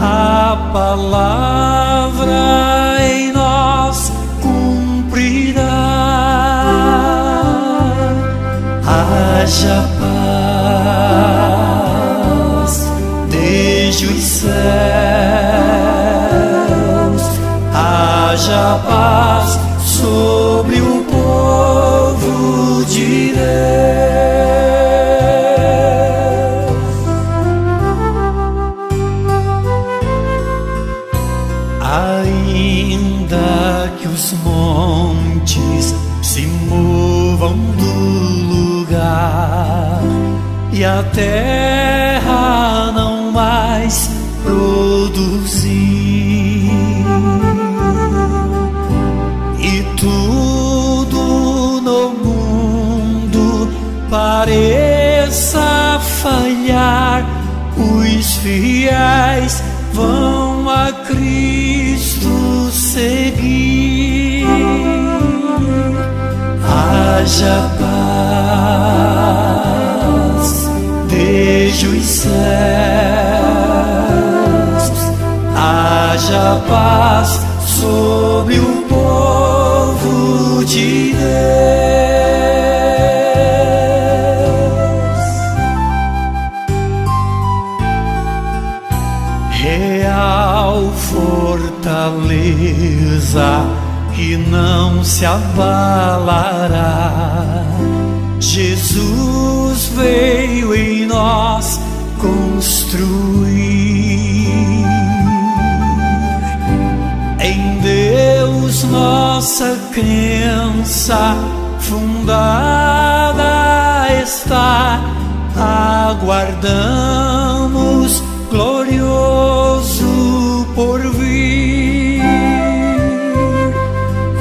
a palavra em nós haja paz desde os céus, haja paz sobre o povo de Deus. Ainda que os montes se movam do e a terra não mais produzir, e tudo no mundo pareça falhar, os fiéis vão a Cristo seguir. Haja paz. derrama paz sobre o povo de Deus. Real fortaleza que não se abalará, Jesus veio em nós construir. Em Deus nossa crença fundada está, aguardamos glorioso porvir.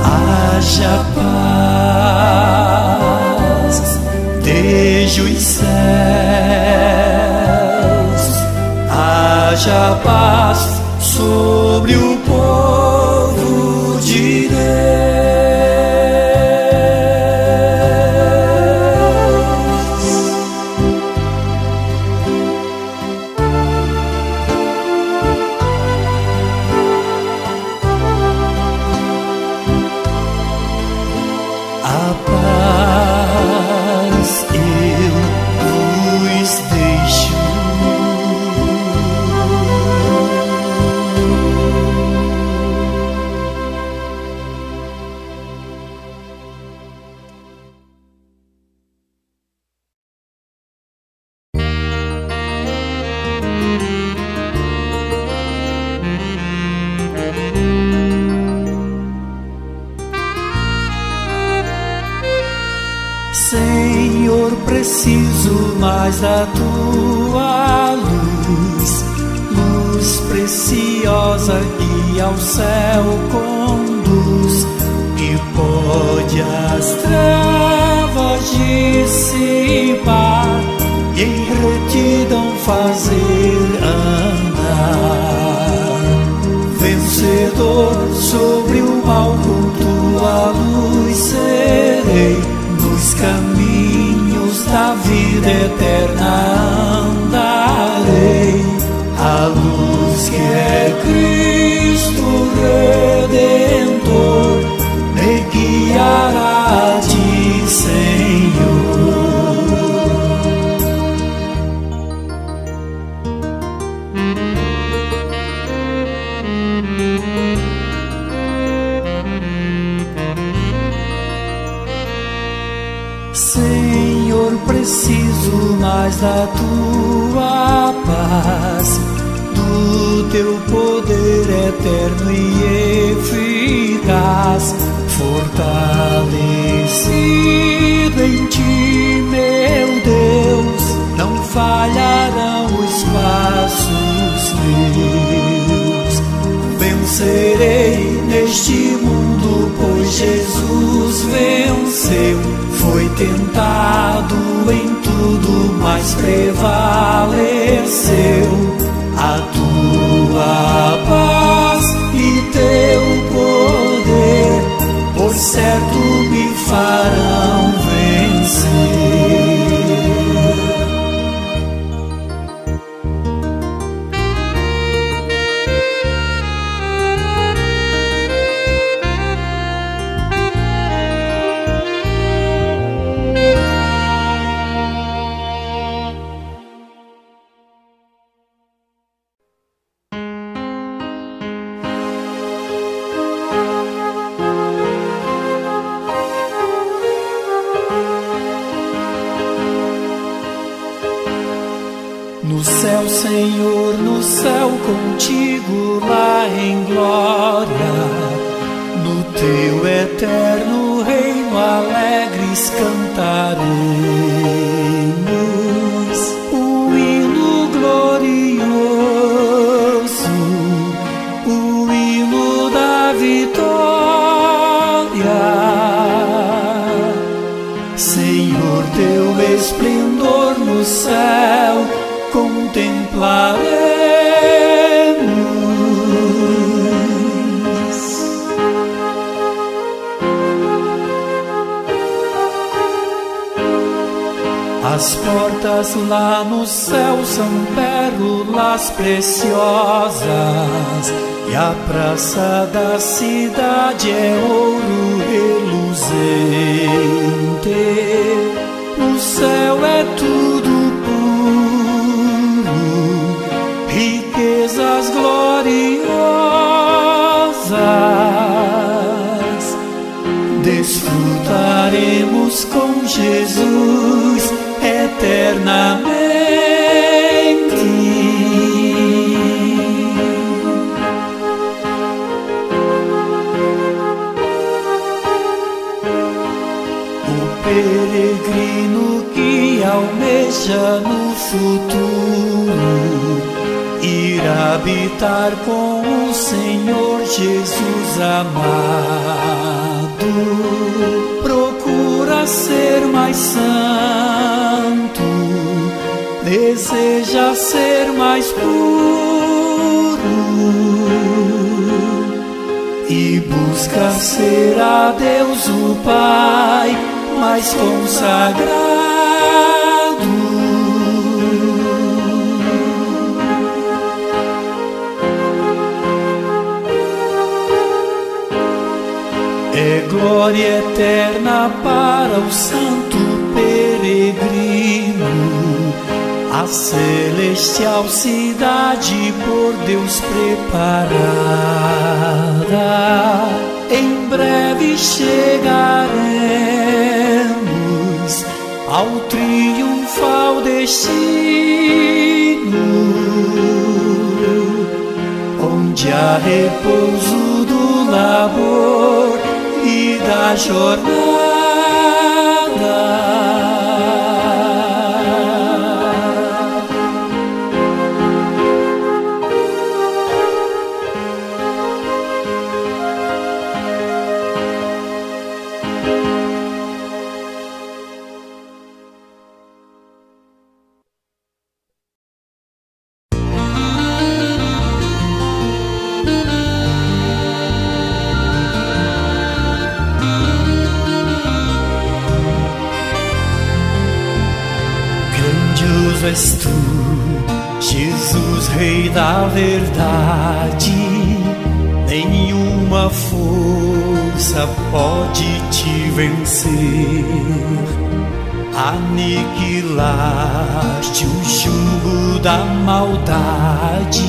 Haja paz desde os céus, haja paz sobre o povo de Deus. A paz eu vos deixo, Senhor, preciso mais da Tua luz, luz preciosa que ao céu conduz, que pode as trevas dissipar e em retidão fazer andar. Vencedor sobre o mal com Tua luz serei, nos caminhos da vida eterna andarei. A luz que é Cristo Redentor me guiará a Ti, Senhor. Senhor, preciso mais da Tua paz, do Teu poder eterno e eficaz. Fortalecido em Ti, meu Deus, não falharão os passos meus. Vencerei neste mundo, pois Jesus venceu. Foi tentado em tudo, mas prevaleceu. A Tua paz e Teu poder, por certo, me farão vencer. Senhor, no céu contigo, lá em glória, no Teu eterno reino alegres cantaremos um hino glorioso, o hino da vitória. Senhor, Teu esplendor no céu contemplaremos. As portas lá no céu são pérolas preciosas, e a praça da cidade é ouro reluzente. O céu é tudo puro, riquezas gloriosas desfrutaremos com Jesus eternamente. Almeja no futuro ir habitar com o Senhor Jesus amado, procura ser mais santo, deseja ser mais puro e busca ser a Deus o Pai mais consagrado. Glória eterna para o santo peregrino, a celestial cidade por Deus preparada. Em breve chegaremos ao triunfal destino, onde há repouso do labor e da jornada. Da verdade, nenhuma força pode te vencer. Aniquilaste o jugo da maldade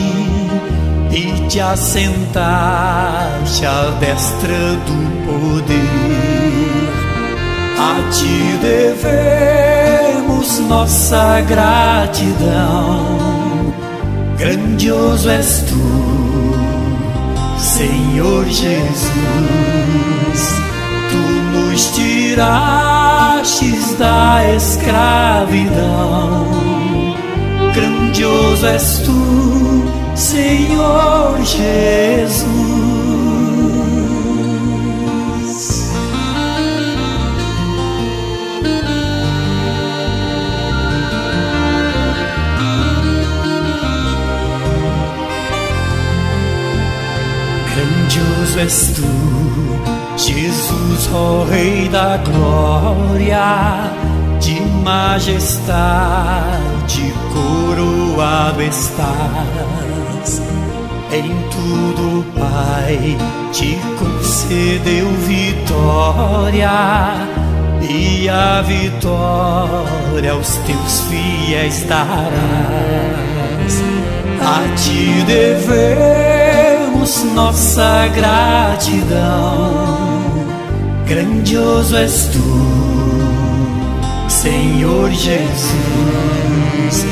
e te assentaste à destra do poder. A ti devemos nossa gratidão. Grandioso és tu, Senhor Jesus. Tu nos tirastes da escravidão. Grandioso és tu, Senhor Jesus. Grandioso és tu, Jesus, ó Rei da glória, de majestade coroado estás. Em tudo, Pai, te concedeu vitória, e a vitória aos teus fiéis darás. A ti devemos nossa gratidão. Grandioso és tu, Senhor Jesus.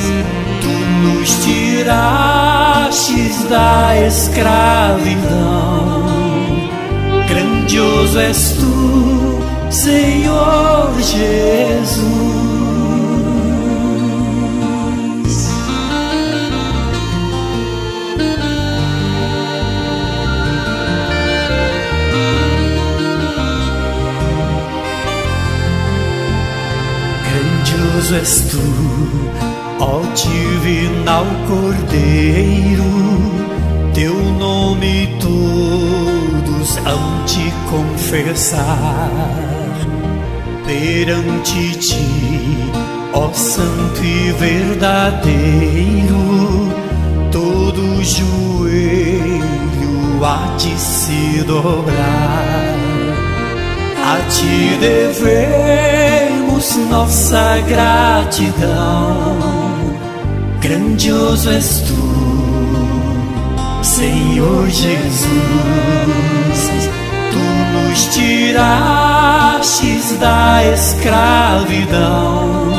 Tu nos tirastes da escravidão. Grandioso és tu, Senhor Jesus. Grandioso és tu, ó divinal Cordeiro, teu nome todos hão de confessar. Perante ti, ó santo e verdadeiro, todo joelho há de se dobrar. A ti devemos nossa gratidão. Grandioso és tu, Senhor Jesus. Tu nos tirastes da escravidão.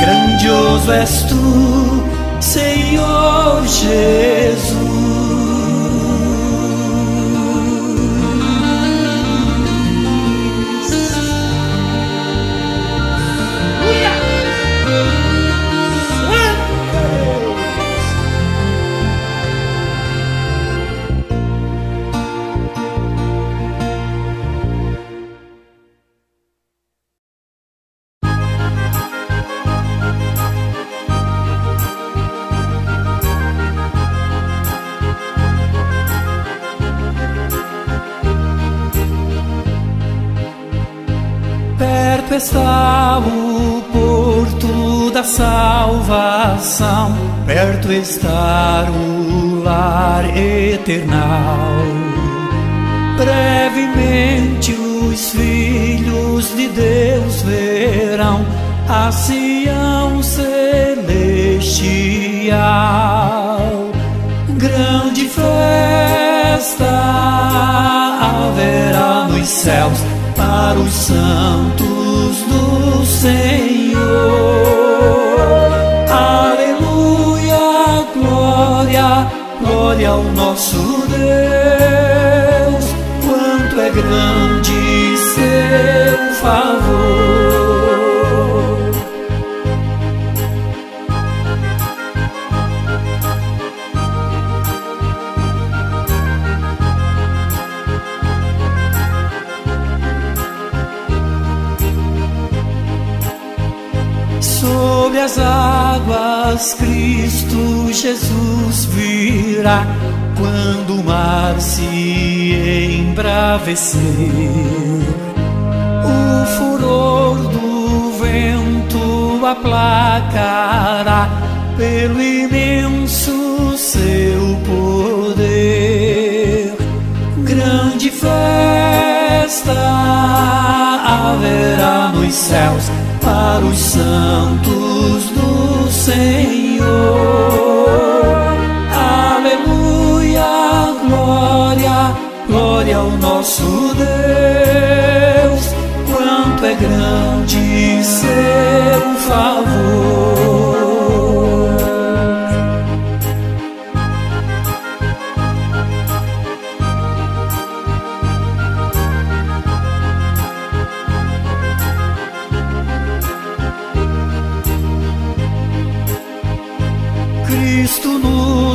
Grandioso és tu, Senhor Jesus. Está o porto da salvação, perto está o lar eternal. Brevemente os filhos de Deus verão a Sião celestial. Grande festa haverá nos céus para os santos do Senhor. Aleluia, glória, glória ao nosso Deus. Quanto é grande seu favor. Sobre as águas Cristo Jesus virá, quando o mar se embravecer. O furor do vento aplacará pelo imenso seu poder. Grande festa haverá nos céus para os santos do Senhor. Aleluia, glória, glória ao nosso Deus. Quanto é grande seu favor.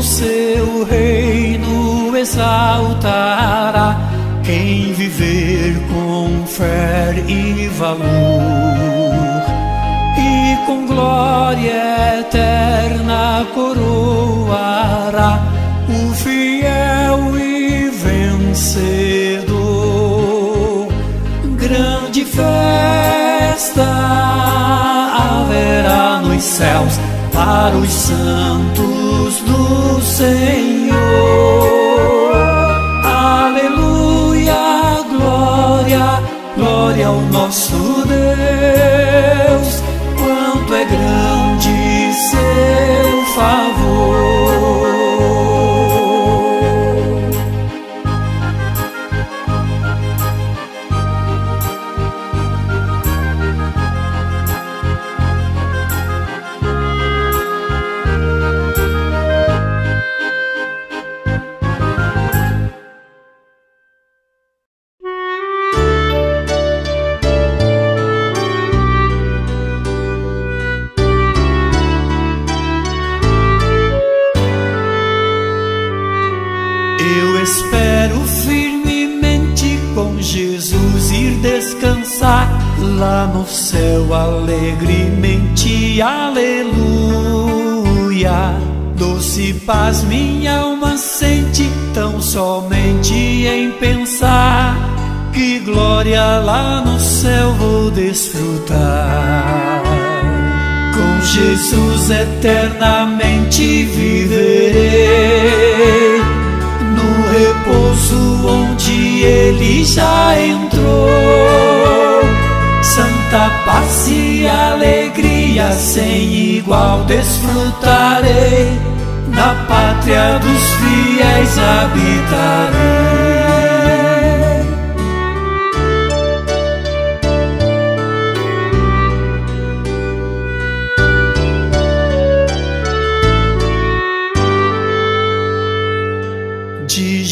Seu reino exaltará quem viver com fé e valor, e com glória eterna coroará o fiel e vencedor. Grande festa haverá nos céus para os santos do Senhor. Aleluia, glória, glória ao nosso Deus. Quanto é grande seu favor. Lá no céu alegremente, aleluia. Doce paz minha alma sente, tão somente em pensar que glória lá no céu vou desfrutar. Com Jesus eternamente viverei, no e já entrou. Santa paz e alegria sem igual desfrutarei, na pátria dos fiéis habitarei.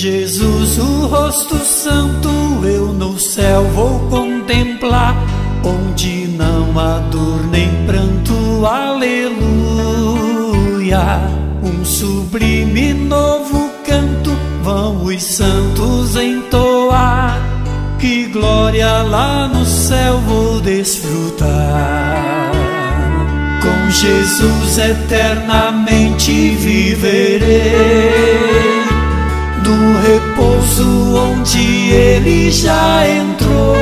Jesus, o rosto santo eu no céu vou contemplar, onde não há dor nem pranto, aleluia. Um sublime novo canto vão os santos entoar, que glória lá no céu vou desfrutar. Com Jesus eternamente viverei, no repouso onde ele já entrou.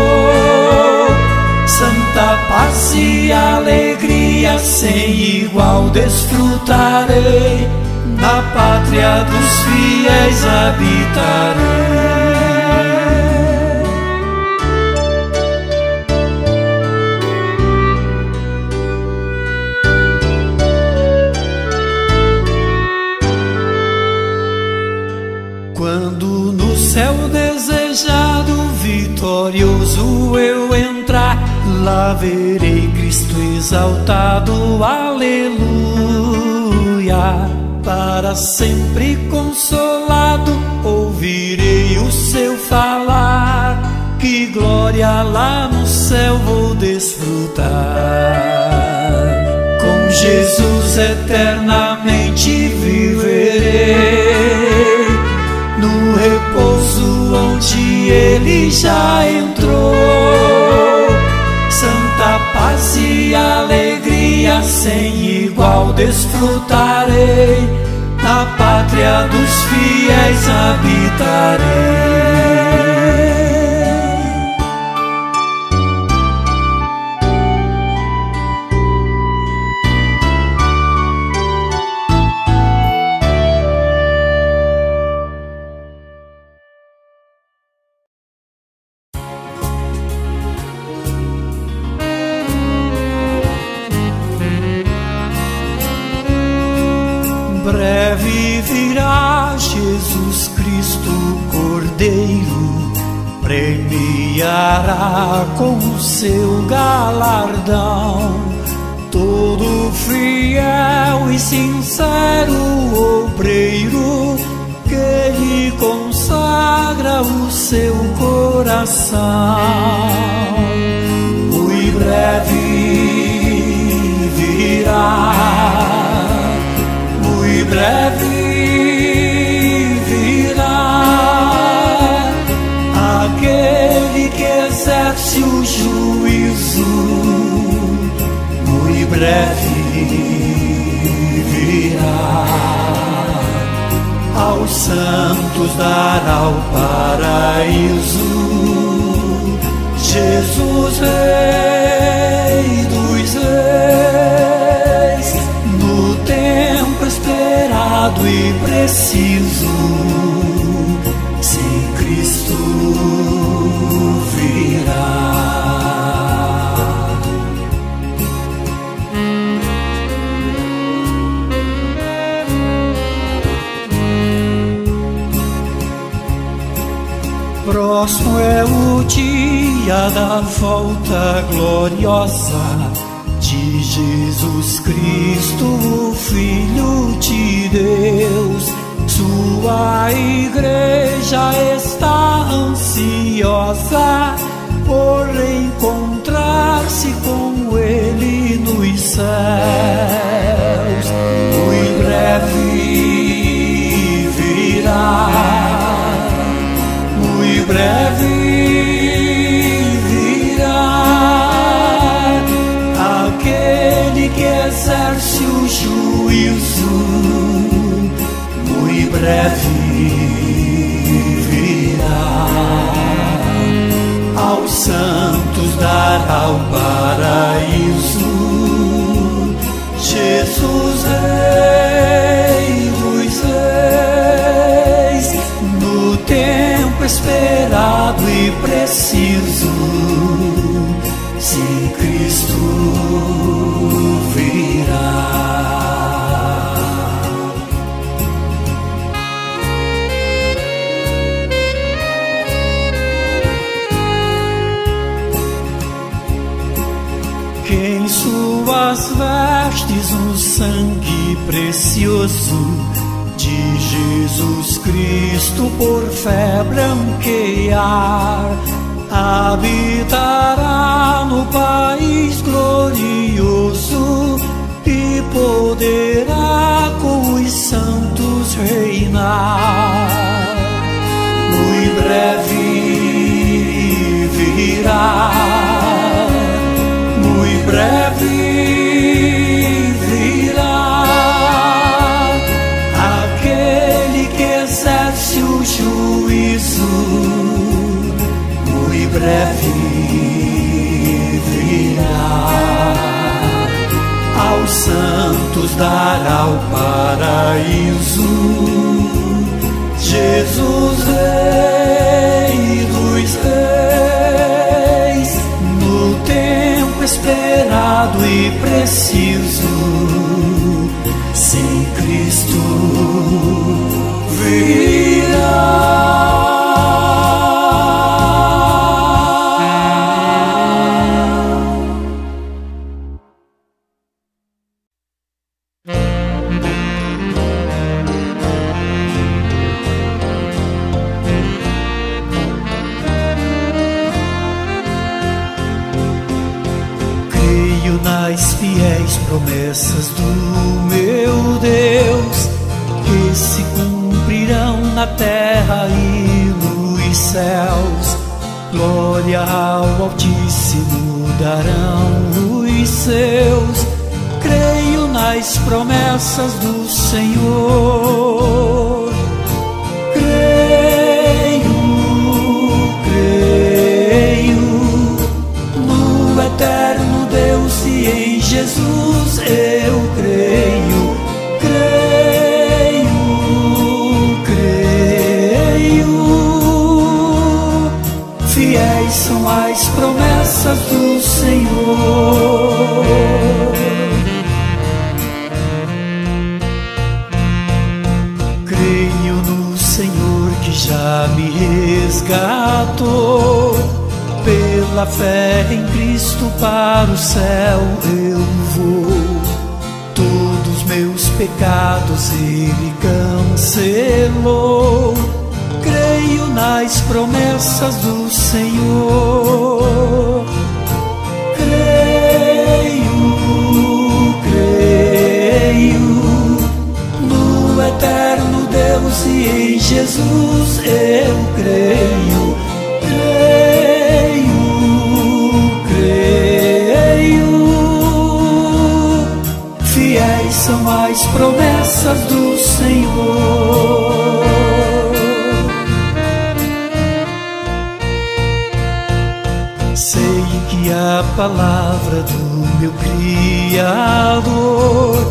Santa paz e alegria sem igual desfrutarei, na pátria dos fiéis habitarei. Quando no céu desejado vitorioso eu entrar, lá verei Cristo exaltado, aleluia. Para sempre consolado ouvirei o seu falar, que glória lá no céu vou desfrutar. Com Jesus eternamente viverei, no repouso onde ele já entrou. Santa paz e alegria sem igual desfrutarei, na pátria dos fiéis habitarei. Premiará com seu galardão todo fiel e sincero obreiro que lhe consagra o seu coração. Pois breve virá, muito breve aquele que exerce o juízo, muito breve virá. Aos santos dará o paraíso, Jesus Rei dos reis, no tempo esperado e preciso. Cristo virá. Próximo é o dia da volta gloriosa de Jesus Cristo, o Filho de Deus. Sua igreja está ansiosa por encontrar-se com ele nos céus. Muito breve virá, muito breve virá, aquele que exerce o juízo. Muito breve virá, aos santos dará o paraíso, Jesus Rei dos reis, no tempo esperado e que preciso sem Cristo virá. Que em suas vestes o sangue precioso de Jesus Cristo por fé branquear, habitará no país glorioso e poderá com os santos reinar. Muito breve virá, muito breve. Muito breve virá, aos santos dará o paraíso. Jesus, Rei dos reis, no tempo esperado e preciso, sem Cristo virá. Promessas do meu Deus que se cumprirão na terra e nos céus, glória ao Altíssimo darão os seus. Creio nas promessas do Senhor. Jesus, eu creio, creio, creio. Fiéis são as promessas do Senhor. Creio no Senhor que já me resgatou, pela fé em Cristo para o céu eu vou. Todos meus pecados Ele cancelou. Creio nas promessas do Senhor. Creio, creio no eterno Deus e em Jesus eu creio. São as promessas do Senhor. Sei que a palavra do meu Criador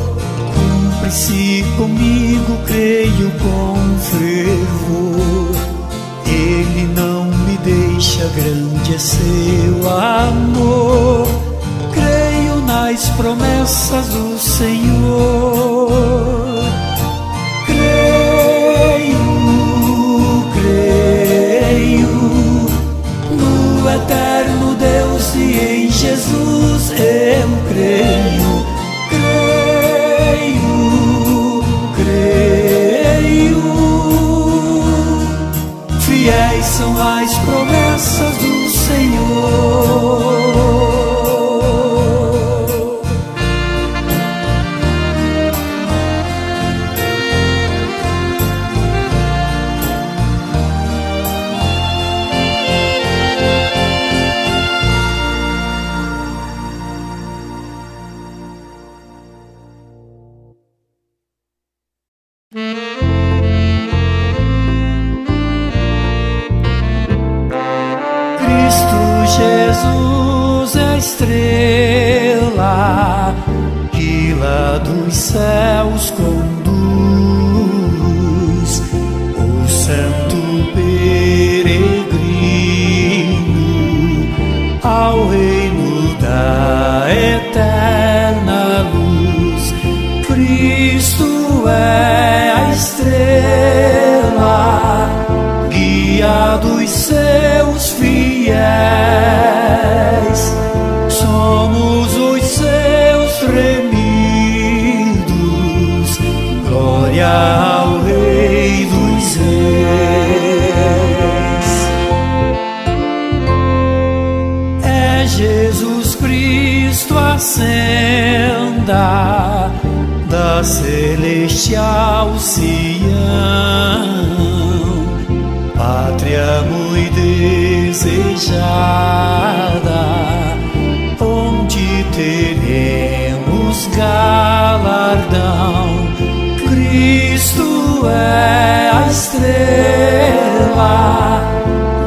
cumpre-se comigo, creio com fervor. Ele não me deixa, grande é seu amor. Nas promessas do Senhor. Creio, creio no eterno Deus e em Jesus eu creio. Creio, creio. Fiéis são as promessas do Senhor. Conduz o santo peregrino. eterna luz. Cristo é a estrela, guia dos seus fiéis. Somos os seus remidos. Glória ao Rei dos Reis. É Jesus Cristo a senda da celestial Sião, pátria muito desejada, onde teremos galardão. Cristo é a estrela,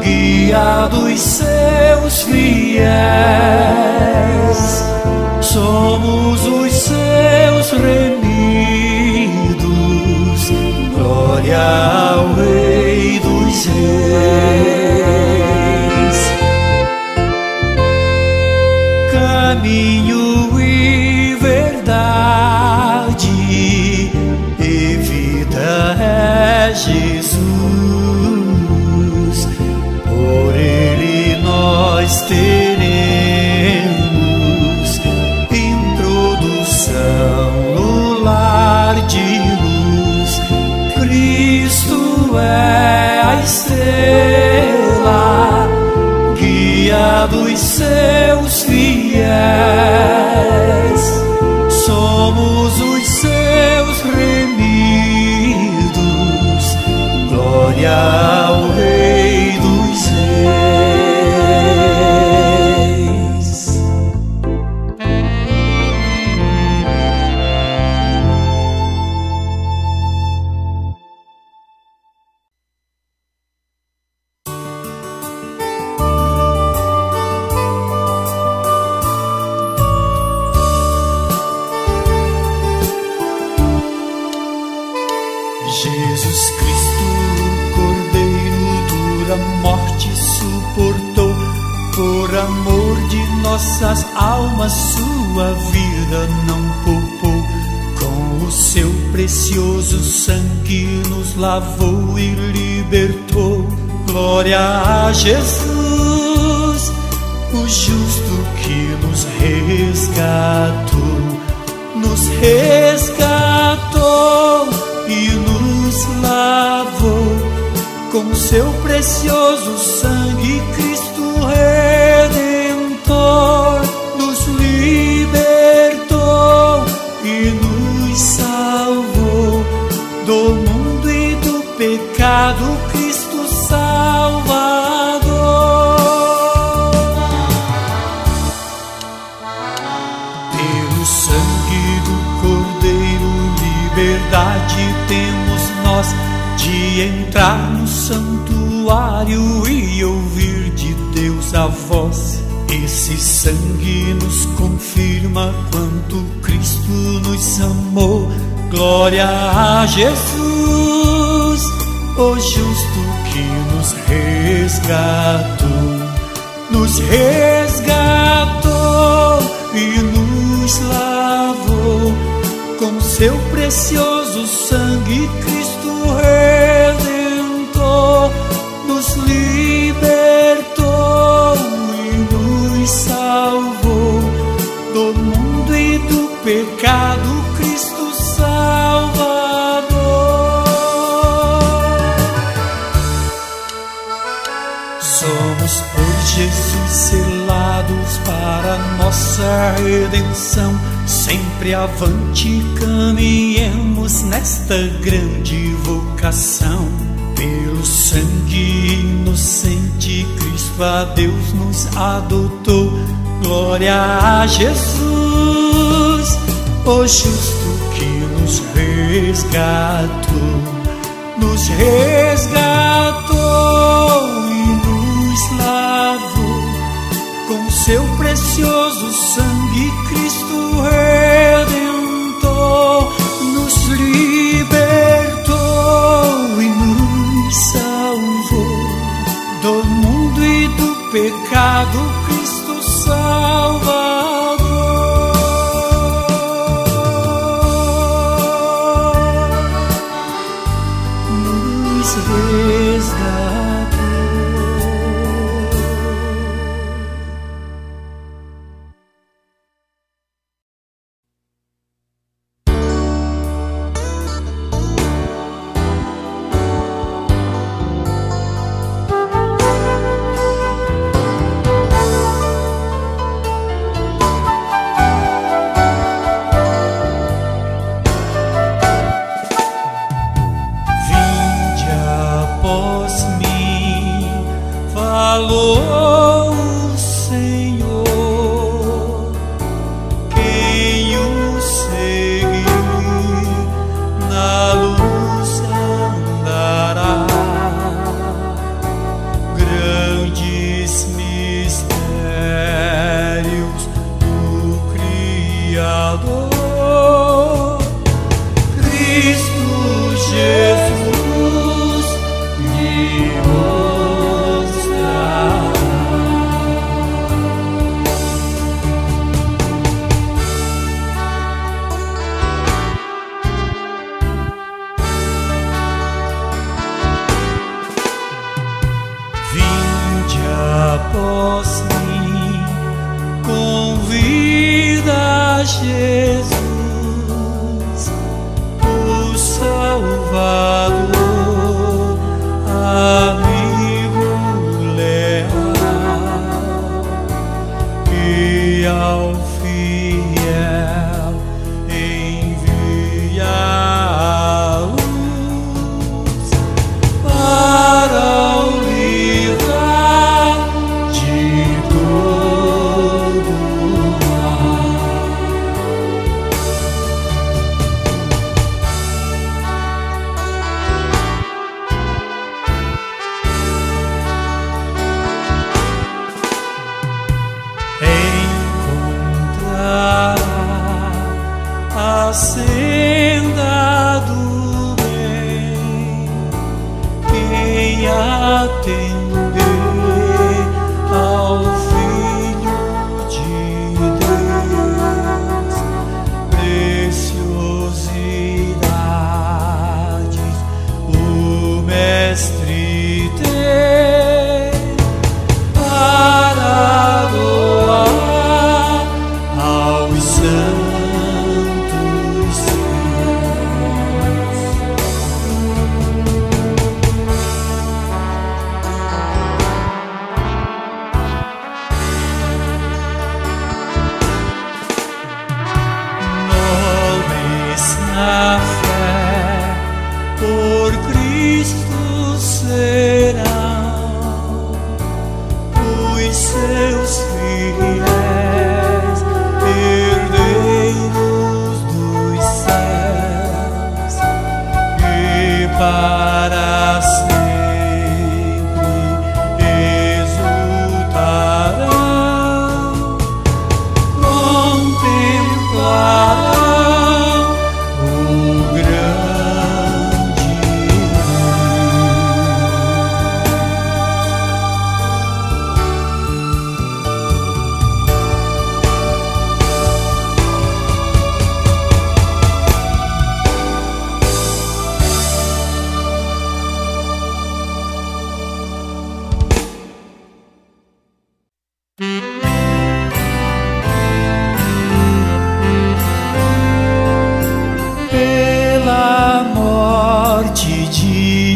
guia dos seus fiéis. Somos os seus remidos. Glória ao Rei dos Reis. Caminho e verdade e vida é Jesus. Por ele nós teremos introdução no lar de luz. Cristo é a estrela, guia dos seus fiéis. Somos os seus remidos. Glória ao Rei dos Reis. Nossas almas sua vida não poupou, com o seu precioso sangue nos lavou e libertou. Glória a Jesus, o justo que nos resgatou e nos lavou. Com o seu precioso sangue Cristo Redentor nos libertou e nos salvou do mundo e do pecado. Cristo Salvador, pelo sangue do Cordeiro, liberdade temos nós de entrar no santuário e ouvir de Deus a voz. Esse sangue nos confirma quanto Cristo nos amou. Glória a Jesus, o justo que nos resgatou e nos lavou. Com seu precioso sangue Cristo Redentor nos libertou, salvou do mundo e do pecado. Cristo Salvador. Somos por Jesus selados para nossa redenção. Sempre avante caminhemos nesta grande vocação. Pelo sangue inocente Cristo a Deus nos adotou. Glória a Jesus, o justo que nos resgatou e nos lavou. Com seu precioso sangue Cristo Redentor nos libertou e nos salvou do mundo e do pecado. Cristo Salvador. Jesus, o Salvador, amigo leal, que ao fiel envia a luz para o livrar de todo mal. Encontrar a senda do bem, quem atender ao Filho de Deus, preciosidades o Mestre tem para doar aos santos. A fé por Cristo serão os seus fiéis, herdeiros dos céus, e para sempre exultarão, contemplarão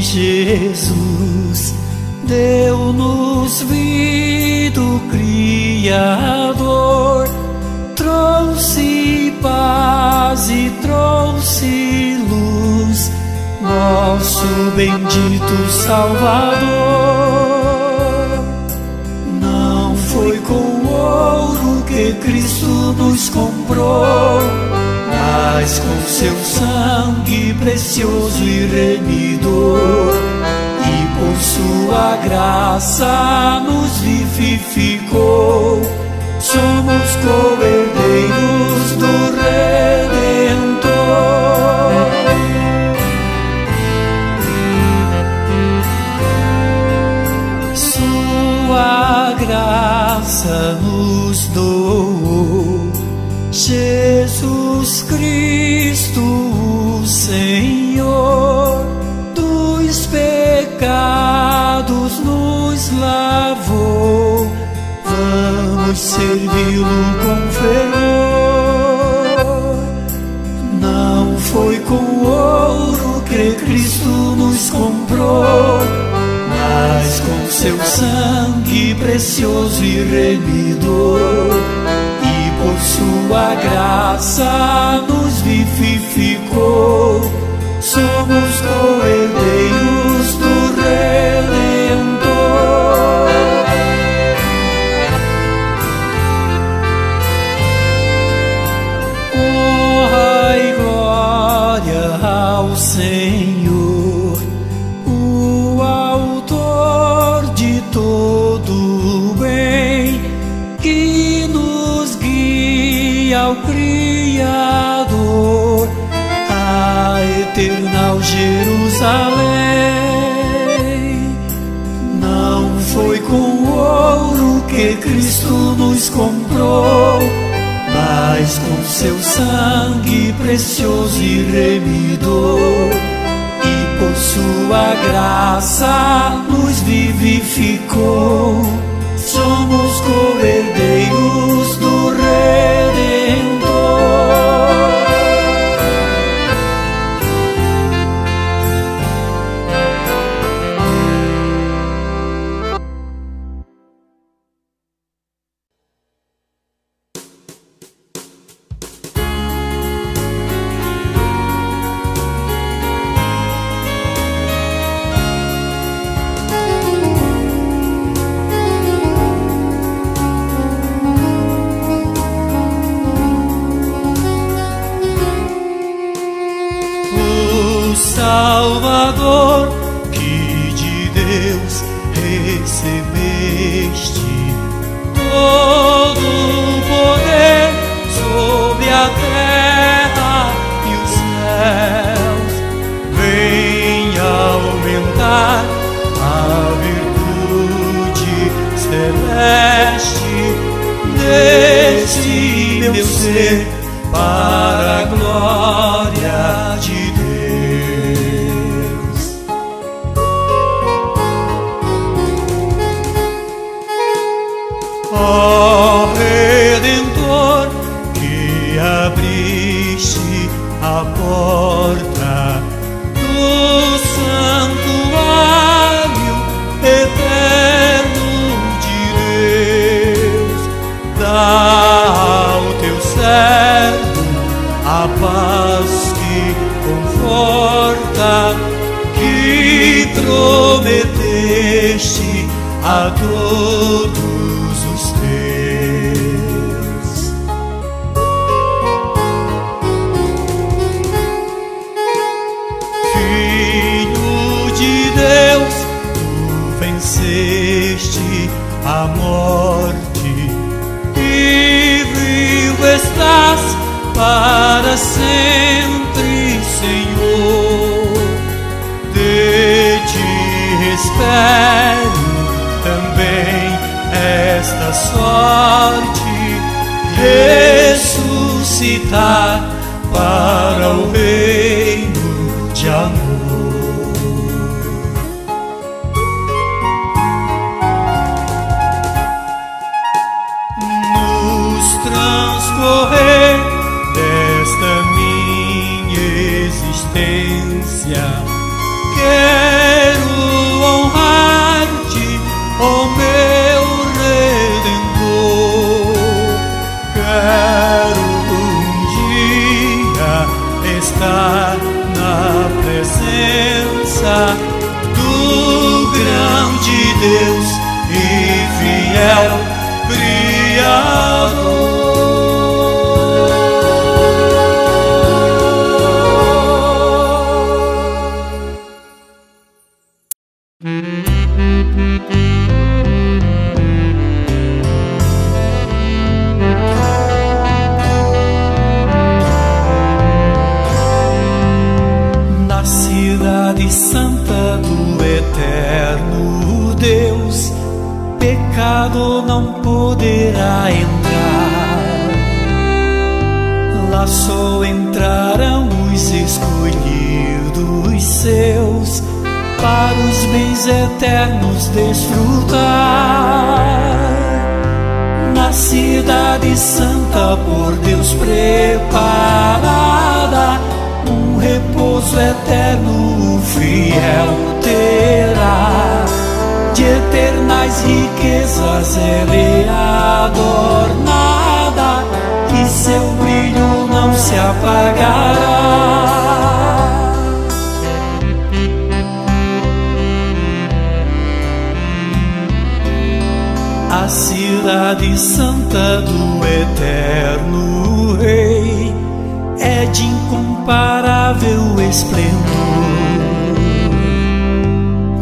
Jesus, deu-nos vida o Criador, trouxe paz e trouxe luz, nosso bendito Salvador. Não foi com ouro que Cristo nos comprou, mas com seu sangue precioso e remidor, e por sua graça nos vivificou. Somos co-herdeiros do Redentor. Sua graça nos doou, Jesus Cristo, o Senhor, dos pecados nos lavou. Vamos servi-lo com fervor. Não foi com ouro que Cristo nos comprou, mas com seu sangue precioso e remidor, por sua graça nos vivificou. Somos co-herdeiros do Redentor. Honra e glória ao Senhor, o autor de todo o bem, que nos guia ao Criador, a eternal Jerusalém. Não foi com ouro que Cristo nos comprou, mas com seu sangue precioso e remidor, e por sua graça nos vivificou. Somos co-herdeiros do Redentor. Salvador, que de Deus recebeste todo o poder sobre a terra e os céus. Vem aumentar a virtude celeste neste meu ser, para a glória de Deus. Ó Redentor, que abriste a porta do santuário eterno de Deus, dá ao teu servo a paz que conforta, que prometeste a todos. Venceste a morte, e vivo estás para sempre, Senhor. De ti espero também esta sorte, ressuscitar para o reino de amor. Desta minha existência, quero honrar-te, ó meu Redentor. Quero um dia estar na presença do grande Deus e fiel Criador. Não poderá entrar, lá só entrarão os escolhidos seus, para os bens eternos desfrutar. Na cidade santa por Deus preparada, um repouso eterno o fiel terá. De eternas riquezas ela é adornada, e seu brilho não se apagará. A cidade santa do eterno Rei é de incomparável esplendor.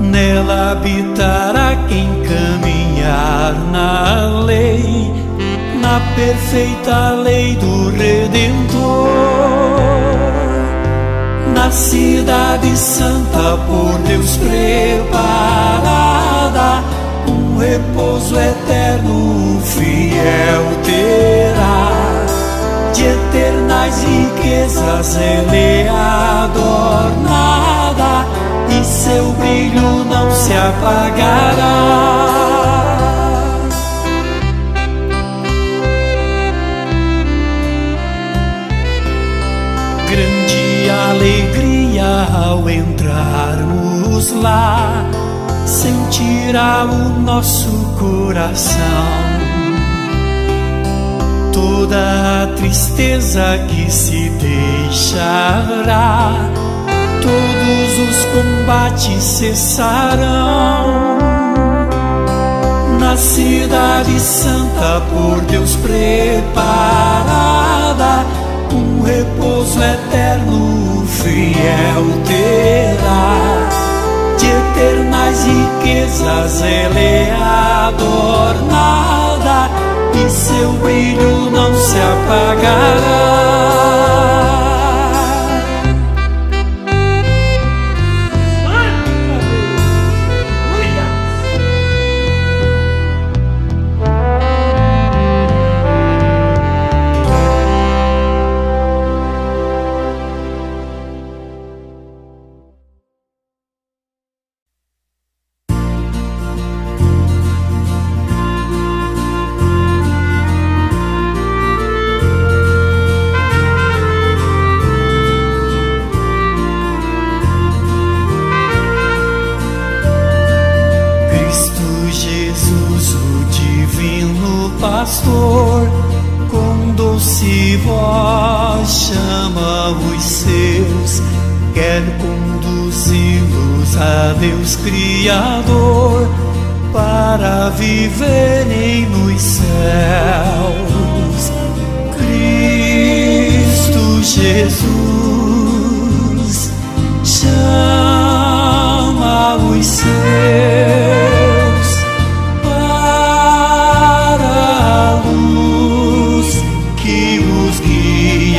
Nela habitará quem caminhar na lei, na perfeita lei do Redentor. Na cidade santa por Deus preparada, um repouso eterno o fiel terá. De eternas riquezas ela é adornada, e seu brilho não se apagará. Grande alegria ao entrarmos lá sentirá o nosso coração. Toda a tristeza que se deixará, todos os combates cessarão. Na cidade santa por Deus preparada, um repouso eterno fiel terá. riquezas ele é adornada, e seu brilho não se apagará. Pastor, com doce voz chama os seus, quer conduzi-los a Deus Criador, para viverem nos céus. Cristo Jesus chama os seus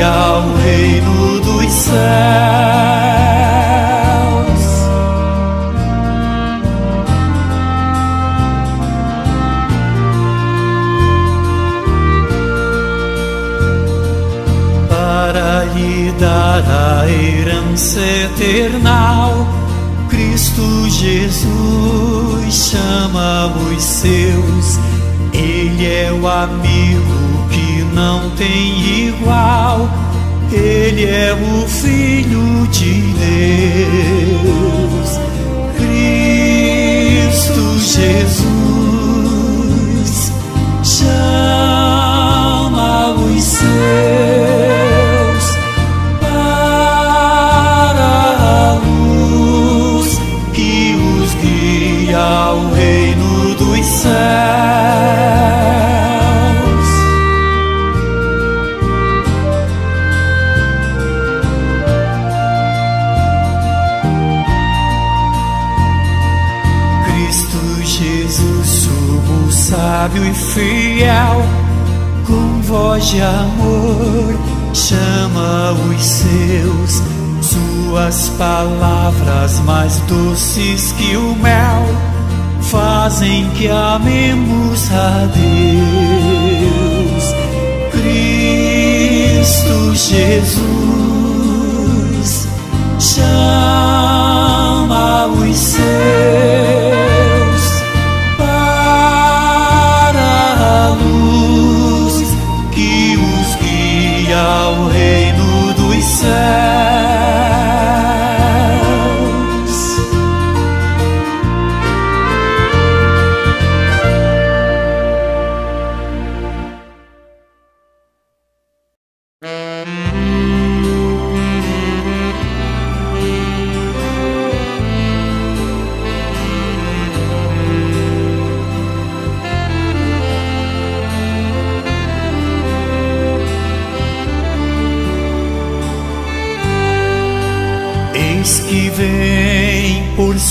ao reino dos céus. Para lhe dar a herança eterna, Cristo Jesus chama os seus. Ele é o amigo não tem igual, ele é o Filho de Deus. Cristo Jesus chama os seus para a luz que os guia ao reino dos céus. Sábio e fiel, com voz de amor chama os seus. Suas palavras mais doces que o mel fazem que amemos a Deus. Cristo Jesus chama os seus ao reino dos céus.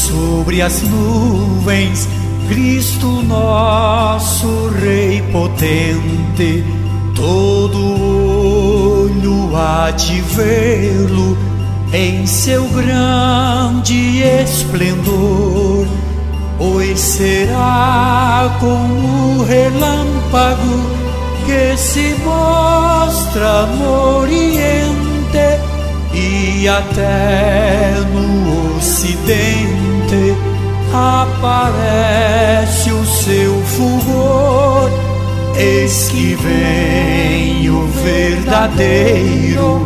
Sobre as nuvens, Cristo nosso Rei potente, todo olho há de vê-lo em seu grande esplendor, pois será como o relâmpago que se mostra no oriente e até no ocidente. Aparece o seu fulgor, eis que vem o verdadeiro,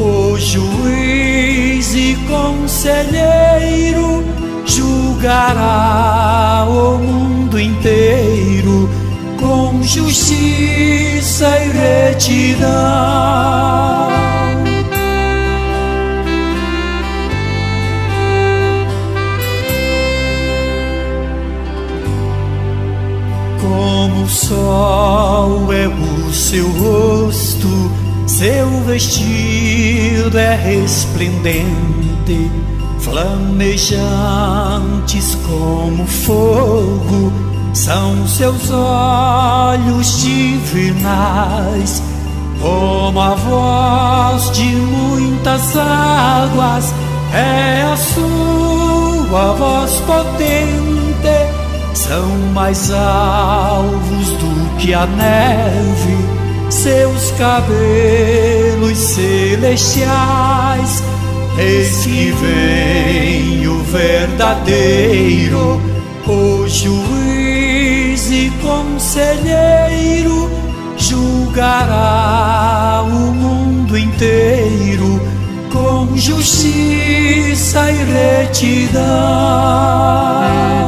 o juiz e conselheiro, julgará o mundo inteiro com justiça e retidão. Como o sol é o seu rosto, seu vestido é resplendente, flamejantes como fogo, são seus olhos divinais, como a voz de muitas águas, é a sua voz potente. São mais alvos do que a neve, seus cabelos celestiais. Eis que vem o verdadeiro, o juiz e conselheiro, julgará o mundo inteiro com justiça e retidão.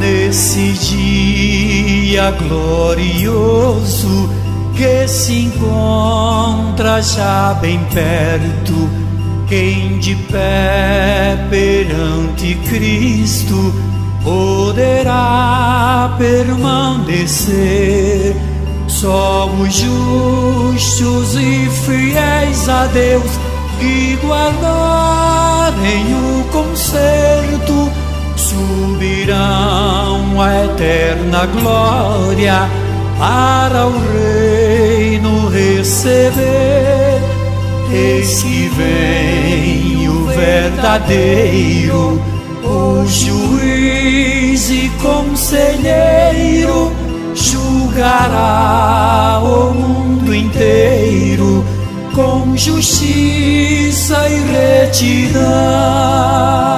Nesse dia glorioso que se encontra já bem perto, quem de pé perante Cristo poderá permanecer? Só os justos e fiéis a Deus que guardarem o concerto subirão à eterna glória para o reino receber. Eis que vem o verdadeiro, o juiz e conselheiro, julgará o mundo inteiro com justiça e retidão.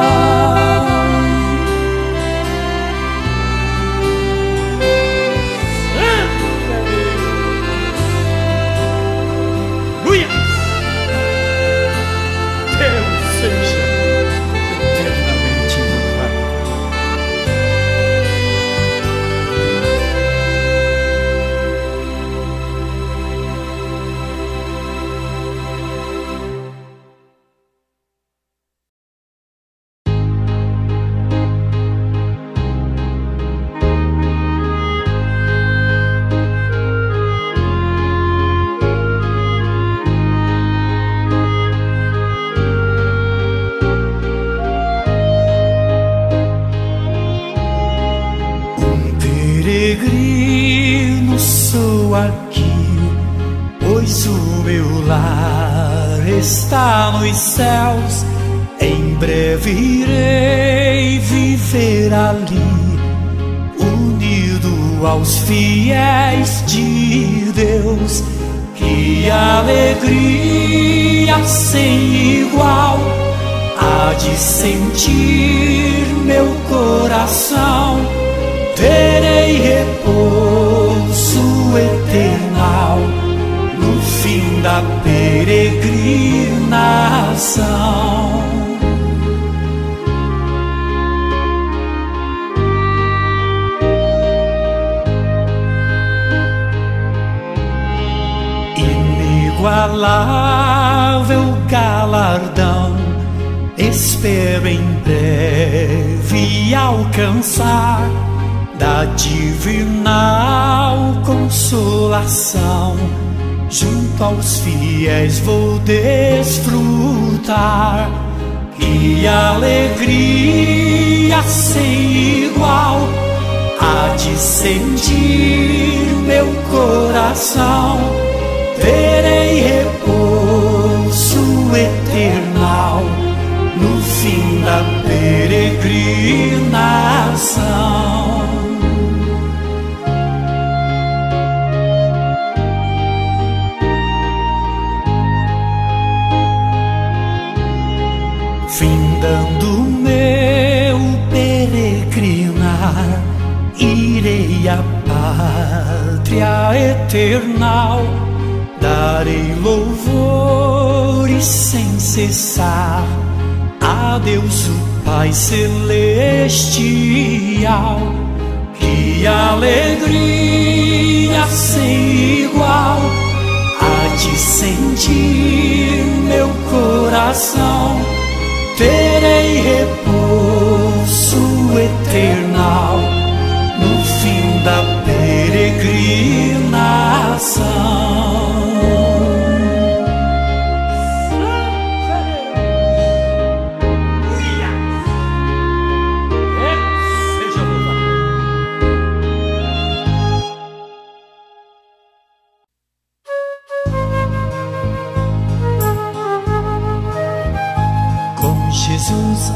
Está nos céus, em breve irei viver ali, unido aos fiéis de Deus. Que alegria sem igual há de sentir meu coração, terei repouso eternal fim da peregrinação. Inigualável galardão espero em breve alcançar, da divinal consolação junto aos fiéis vou desfrutar. Que alegria sem igual há de sentir meu coração, terei repouso eternal no fim da peregrinação. Findando meu peregrinar, irei à pátria eternal, darei louvores sem cessar a Deus o Pai celestial. Que alegria sem igual há de sentir meu coração, terei repouso eternal no fim da peregrinação.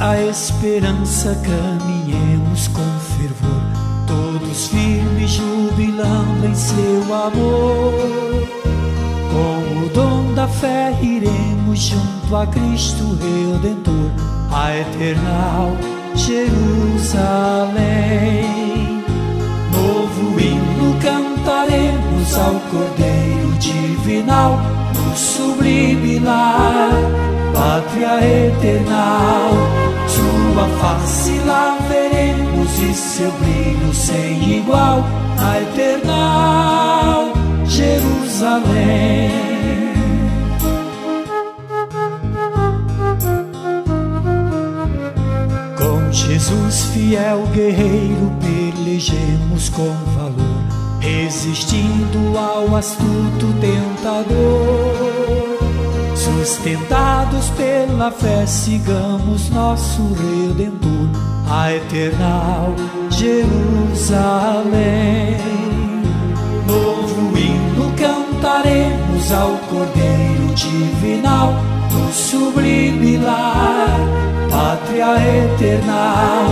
a esperança, caminhemos com fervor, todos firmes, jubilando em seu amor. Com o dom da fé iremos junto a Cristo Redentor, a eternal Jerusalém. Novo hino cantaremos ao Cordeiro Divinal, no sublime lar, pátria eternal. Sua face lá veremos e seu brilho sem igual, na eternal Jerusalém. Jesus fiel guerreiro, pelejemos com valor, resistindo ao astuto tentador. Sustentados pela fé, sigamos nosso Redentor, a eternal Jerusalém. Novo hino cantaremos ao Cordeiro Divinal, no sublime lar, pátria eternal.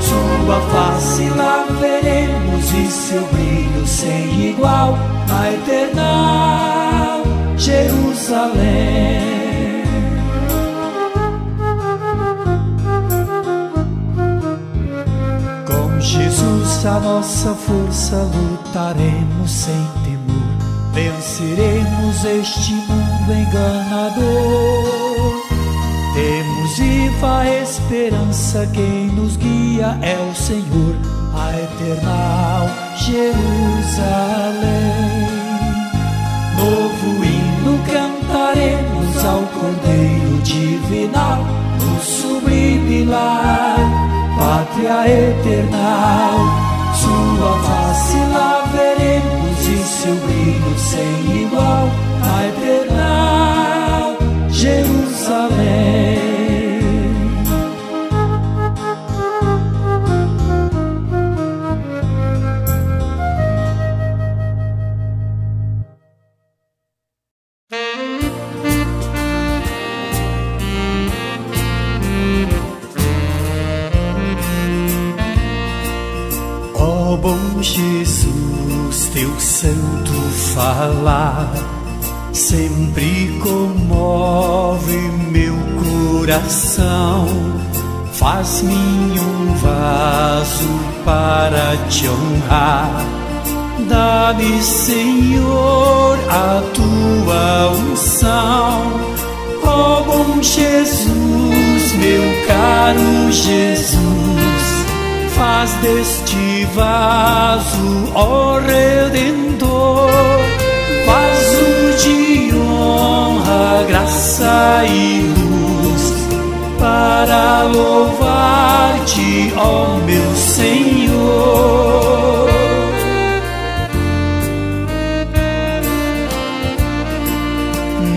Sua face lá veremos e seu brilho sem igual, na eternal Jerusalém. Com Jesus a nossa força lutaremos sem temor, venceremos este mundo enganador. Temos viva a esperança, quem nos guia é o Senhor, a eternal Jerusalém. Novo hino cantaremos ao Cordeiro Divinal, no sublime lar, pátria eternal. Sua face lá veremos e seu brilho sem igual, a eternal Jerusalém. Jesus, teu santo falar sempre comove meu coração. Faz-me um vaso para te honrar. Dá-me, Senhor, a tua unção. Ó bom Jesus, meu caro Jesus, faz deste vaso, ó Redentor, vaso de honra, graça e luz, para louvar-te, ó meu Senhor.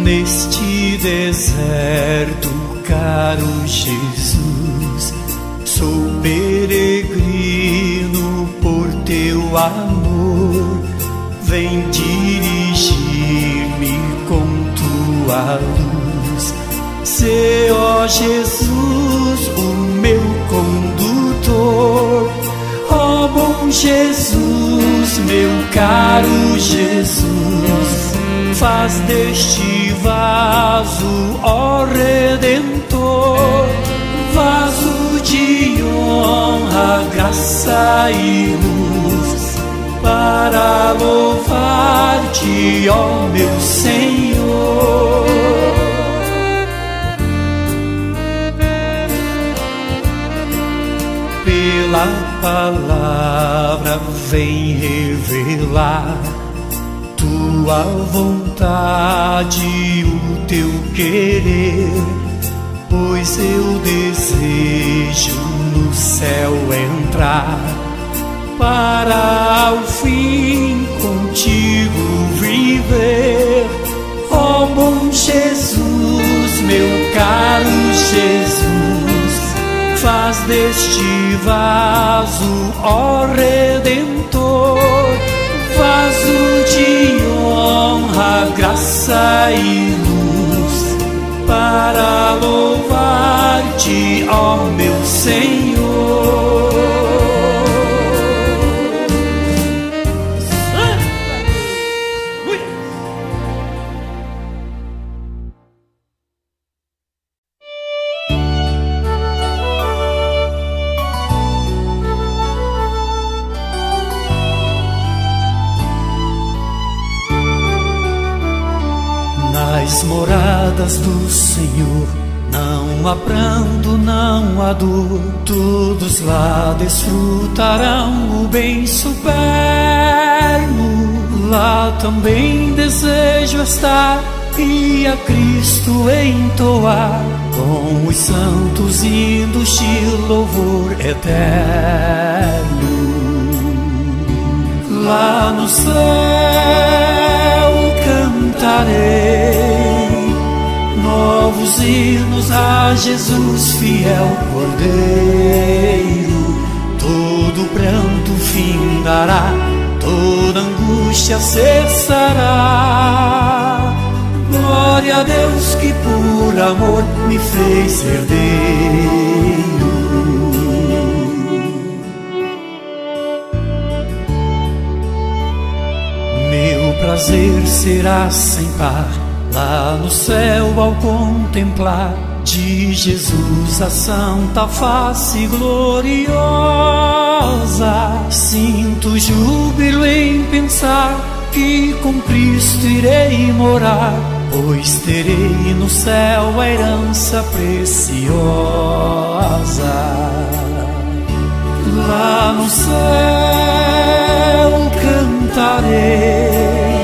Neste deserto, caro Jesus, sou peregrino por teu amor. Vem dirigir-me com tua luz. Sê, ó Jesus, o meu condutor. Ó bom Jesus, meu caro Jesus, faz deste vaso, ó Redentor, vaso de honra, graça e luz, para louvar-te, ó meu Senhor. Pela palavra vem revelar tua vontade, o teu querer. Pois eu desejo no céu entrar, para ao fim contigo viver. Ó bom Jesus, meu caro Jesus, faz deste vaso, ó Redentor, vaso de honra, graça e luz, para louvar-te, morte, ó meu Senhor. Nas moradas do Senhor não há pranto, não há dor, todos lá desfrutarão o bem superno. Lá também desejo estar e a Cristo entoar, com os santos hinos de louvor eterno. Lá no céu cantarei novos hinos a Jesus fiel Cordeiro. Todo pranto findará, toda angústia cessará. Glória a Deus que por amor me fez herdeiro. Meu prazer será sem par lá no céu ao contemplar de Jesus a santa face gloriosa. Sinto júbilo em pensar que com Cristo irei morar, pois terei no céu a herança preciosa. Lá no céu cantarei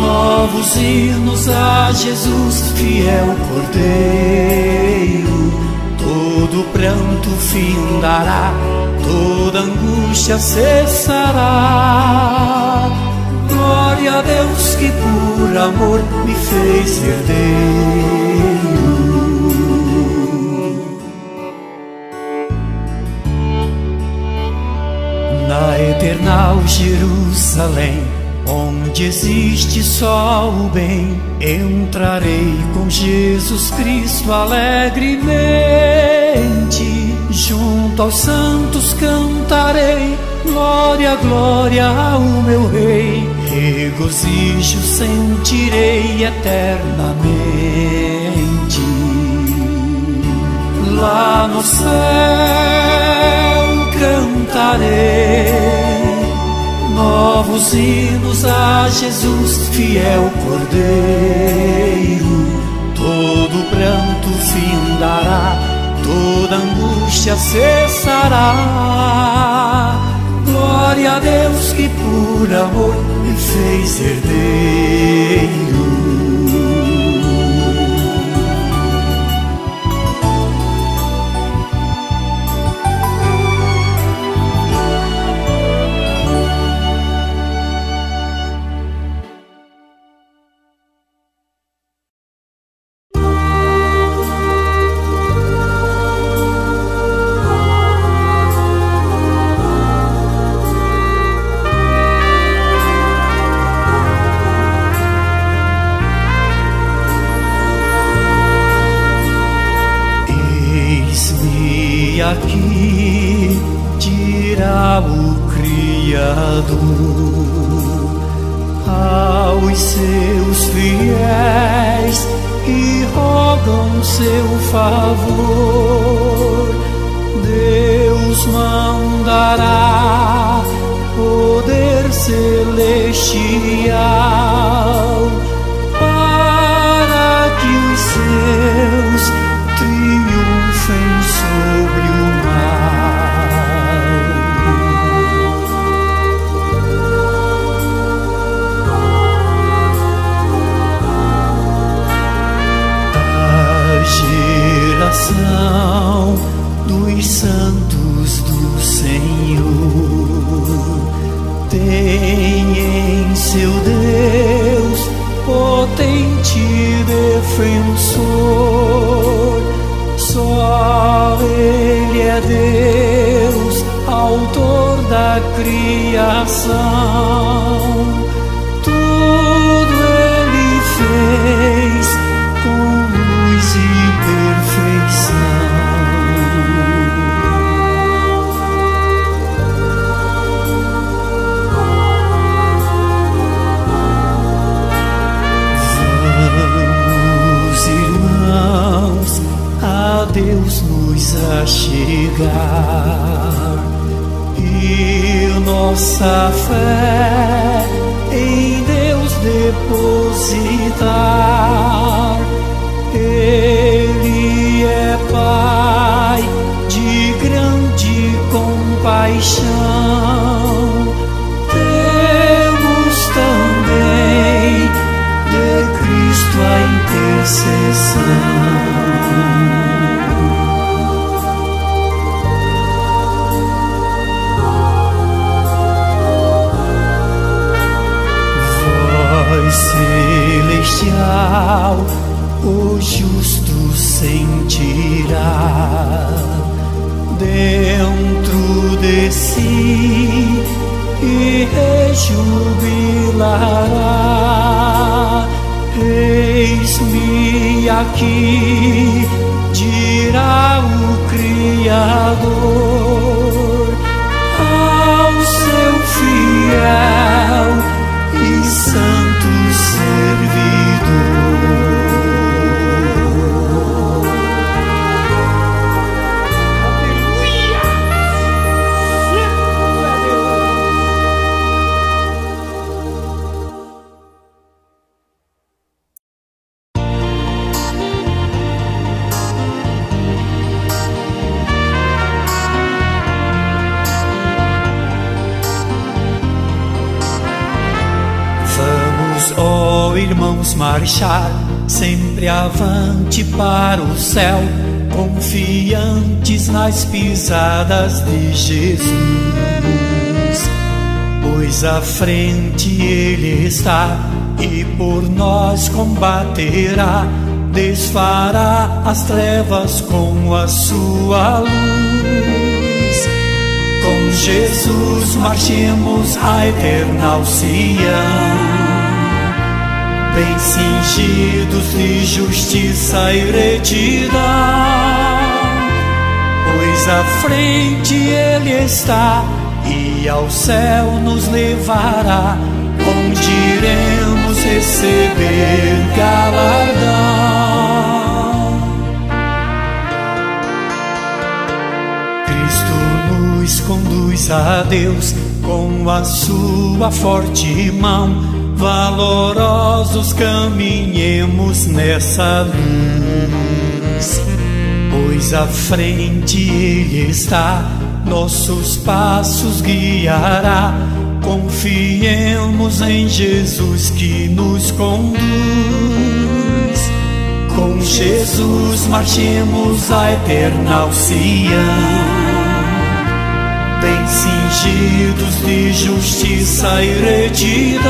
novos hinos a Jesus fiel Cordeiro. Todo pranto findará, toda angústia cessará. Glória a Deus que por amor me fez herdeiro. Na eternal Jerusalém, onde existe só o bem, entrarei com Jesus Cristo alegremente. Junto aos santos cantarei glória, glória ao meu Rei. Regozijo sentirei eternamente. Lá no céu cantarei novos hinos a Jesus fiel Cordeiro. Todo pranto findará, toda angústia cessará. Glória a Deus que por amor me fez herdeiro. Aqui dirá o Criador aos seus fiéis que rogam seu favor. Deus mandará poder celestial para que os seus triunfem sobre o mal. A geração dos santos do Senhor tem em seu Deus potente defensor. Só Ele é Deus, autor da criação. Tudo Ele fez com luz e perfeição. lutar e nossa fé em Deus depositar. Ele é Pai de grande compaixão. Temos também de Cristo a intercessão. Celestial, o justo sentirá dentro de si e rejubilará. Eis-me aqui, dirá o Criador ao seu fiel e santo servidor. Vamos marchar sempre avante para o céu, confiantes nas pisadas de Jesus, pois à frente Ele está e por nós combaterá, desfará as trevas com a sua luz. Com Jesus marchemos à eterna Sião, bem cingidos de justiça e retidão, pois à frente Ele está e ao céu nos levará, onde iremos receber galardão. Cristo nos conduz a Deus com a sua forte mão, valorosos caminhemos nessa luz, pois à frente Ele está, nossos passos guiará, confiemos em Jesus que nos conduz. Com Jesus marchemos à eterna Sião, bem cingidos de justiça e retidão,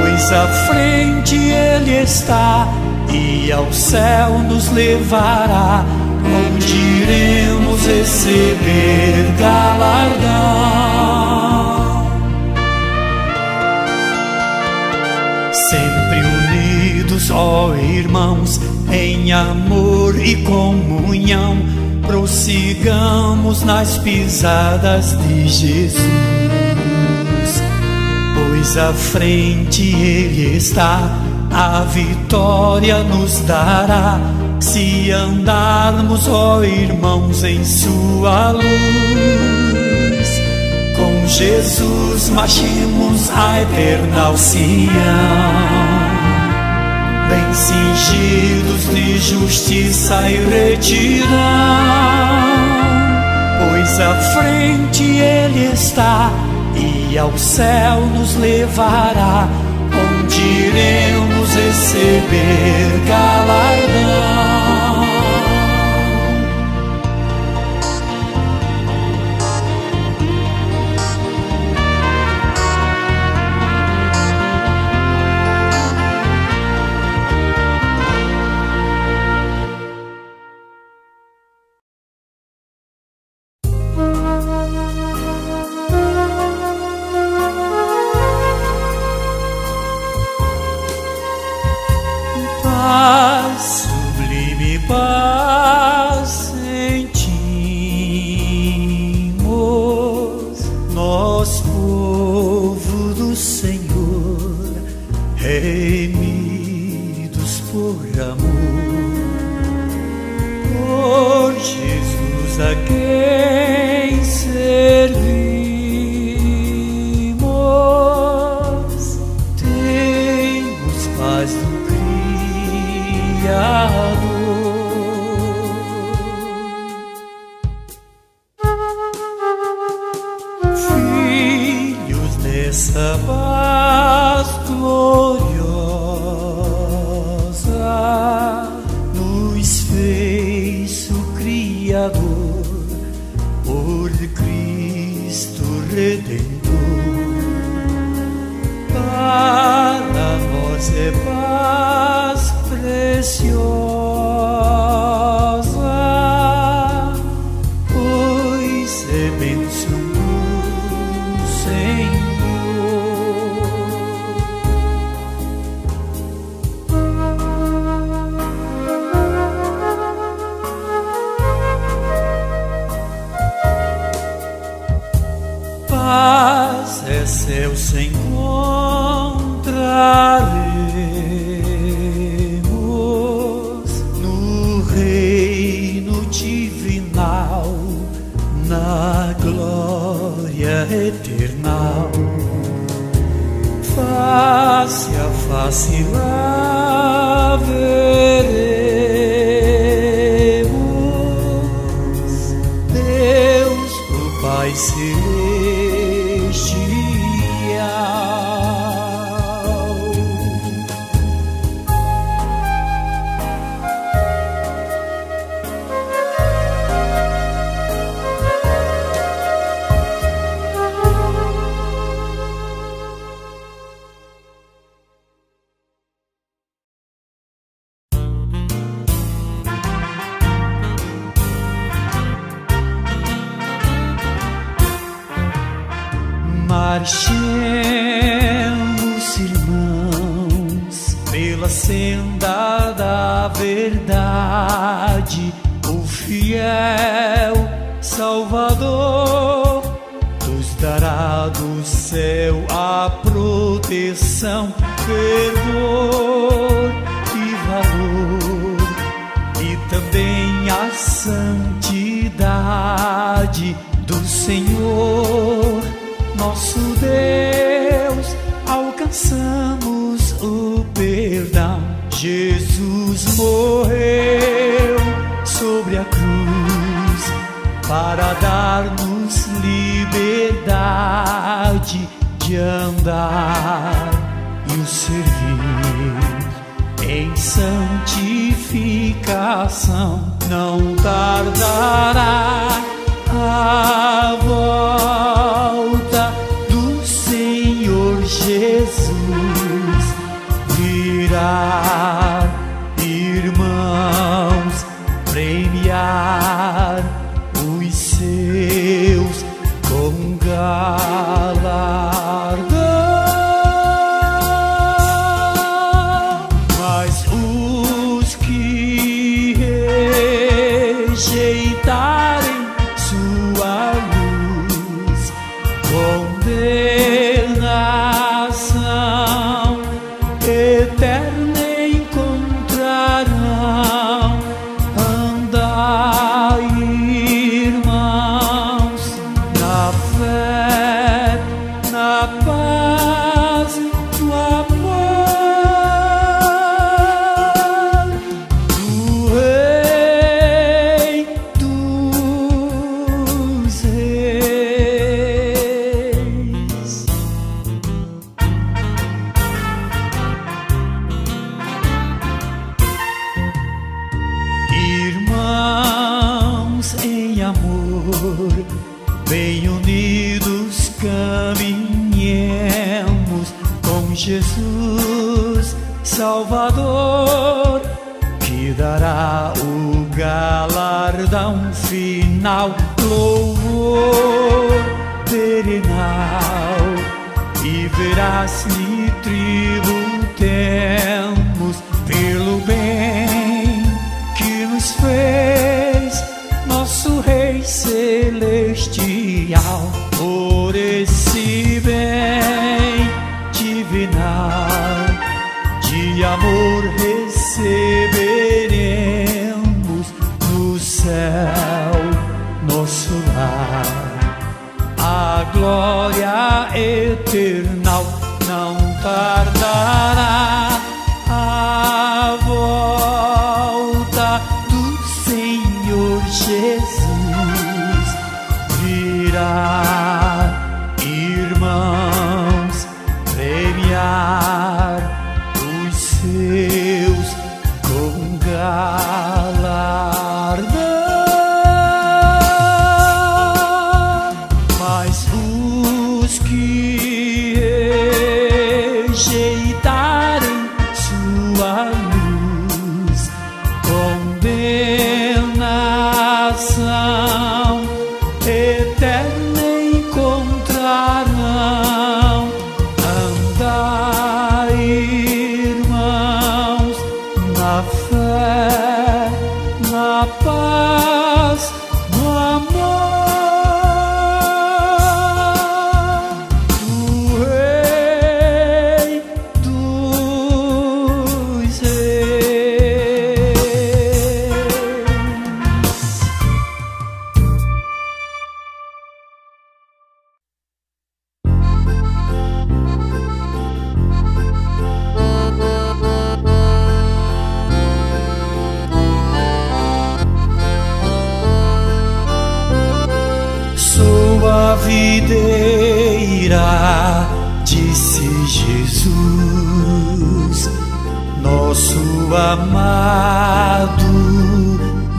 pois à frente Ele está e ao céu nos levará, onde iremos receber galardão. Sempre unidos, ó irmãos, em amor e comunhão, prossigamos nas pisadas de Jesus, pois à frente Ele está, a vitória nos dará, se andarmos, ó irmãos, em sua luz. Com Jesus marchemos à eterna Sião, bem cingidos de justiça e retidão, pois à frente Ele está e ao céu nos levará, onde iremos receber galardão. tens a quem servimos, temos paz do Criador. Essa paz gloriosa nos fez o Criador, por Cristo Redentor. Para nós é paz preciosa, pois é bênção do Senhor. Paz é céu sem encontraremos no reino divinal, na glória eternal, face a face lá veremos Deus o Pai Celestial. Marchemos, irmãos, pela senda da verdade. O fiel Salvador nos dará do céu a proteção, fervor e valor, e também a santidade do Senhor nosso Deus. Alcançamos o perdão. Jesus morreu sobre a cruz para dar-nos liberdade de andar e o servir em santificação. Não tardará a volta do Senhor Jesus virá, irmãos, premiar os seus com galardão. Mas os que rejeitarem condenação eterna encontrarão. Andai, irmãos, na fé, na paz, no amor do Rei dos Reis. Bem unidos caminhemos com Jesus Salvador, que dará o galardão final, louvor perenal, e verás-me tributemos pelo bem que nos fez nosso Rei Celestial. Por esse bem divinal de amor receberemos no céu nosso lar. A glória eternal não tardará. A volta do Senhor Jesus virá, irmãos, premiar os seus com galardão. Mas os que rejeitarem sua luz, condenação eterna encontrarão. Andar, irmãos, na fé, na paz, no amor do Rei dos Reis. Sou a videira, disse Jesus, nosso amado,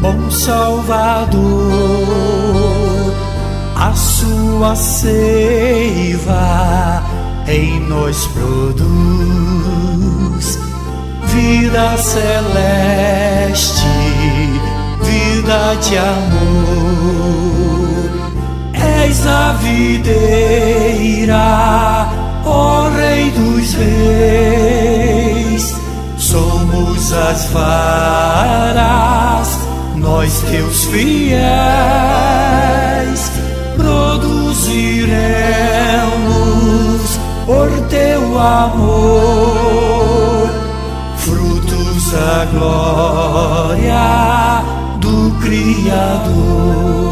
bom Salvador. A sua seiva em nós produz vida celeste, vida de amor. És a videira, ó Rei dos Reis, somos as varas, nós teus fiéis, produziremos por teu amor frutos da glória do Criador.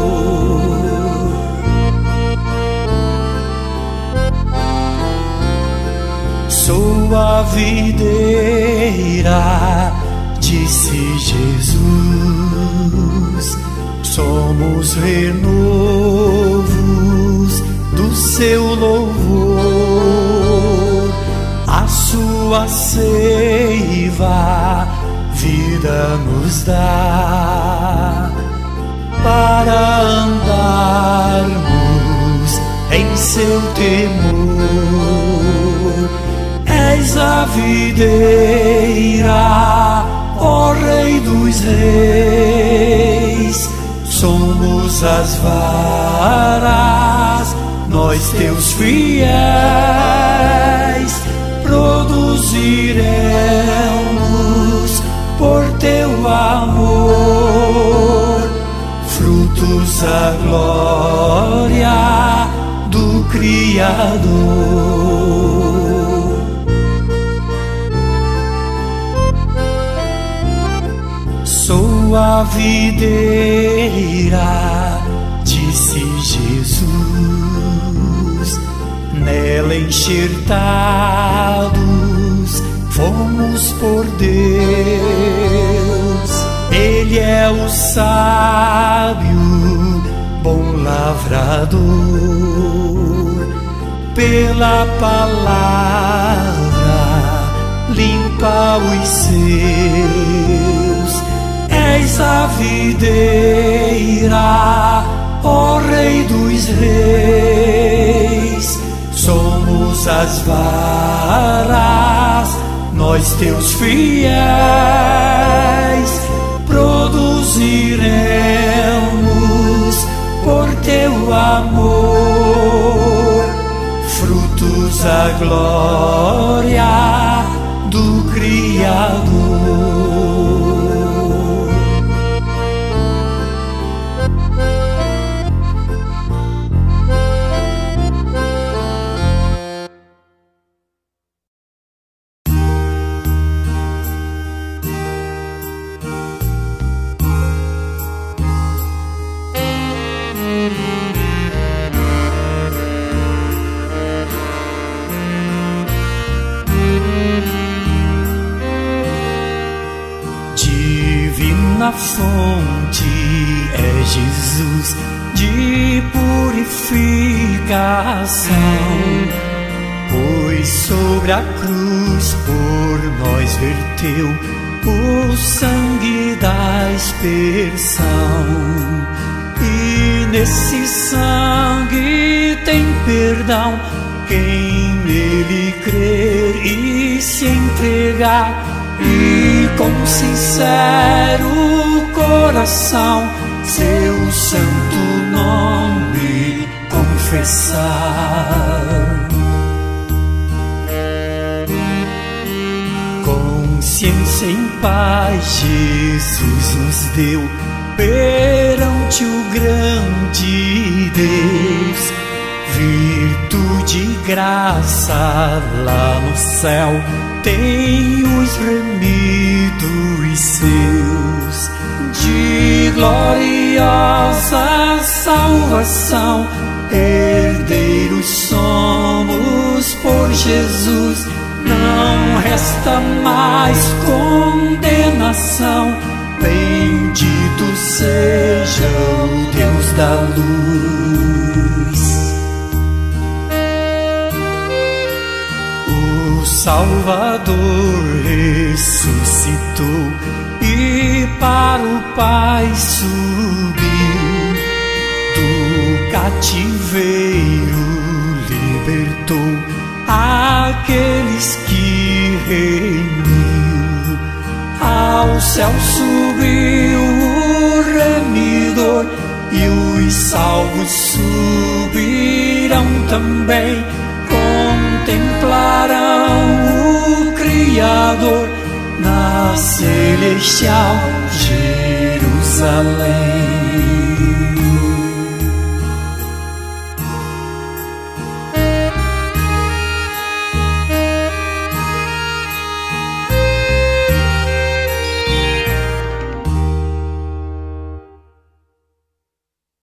Sou a videira, disse Jesus, somos renovos do seu louvor. A sua seiva vida nos dá, para andarmos em seu temor. És a videira, ó Rei dos Reis, somos as varas, nós teus fiéis, produziremos por teu amor frutos da glória do Criador. Sou a videira, disse Jesus, nela enxertados fomos por Deus. Ele é o sábio, bom lavrador, pela palavra limpa os seus. És a videira, ó Rei dos Reis, somos as varas, nós teus fiéis, produziremos por teu amor frutos da glória do Criador. a fonte é Jesus de purificação, pois sobre a cruz por nós verteu o sangue da expiação. E nesse sangue tem perdão quem nele crer e se entregar, e com sincero coração seu santo nome confessar. Consciência em paz Jesus nos deu perante o grande Deus, virtude e graça lá no céu tem os remidos seus, de gloriosa salvação herdeiros somos por Jesus. Não resta mais condenação, bendito seja o Deus da luz. O Salvador ressuscitou e para o Pai subiu, do cativeiro libertou aqueles que reuniu. Ao céu subiu o remidor e os salvos subirão também, contemplarão o Criador na celestial Jerusalém.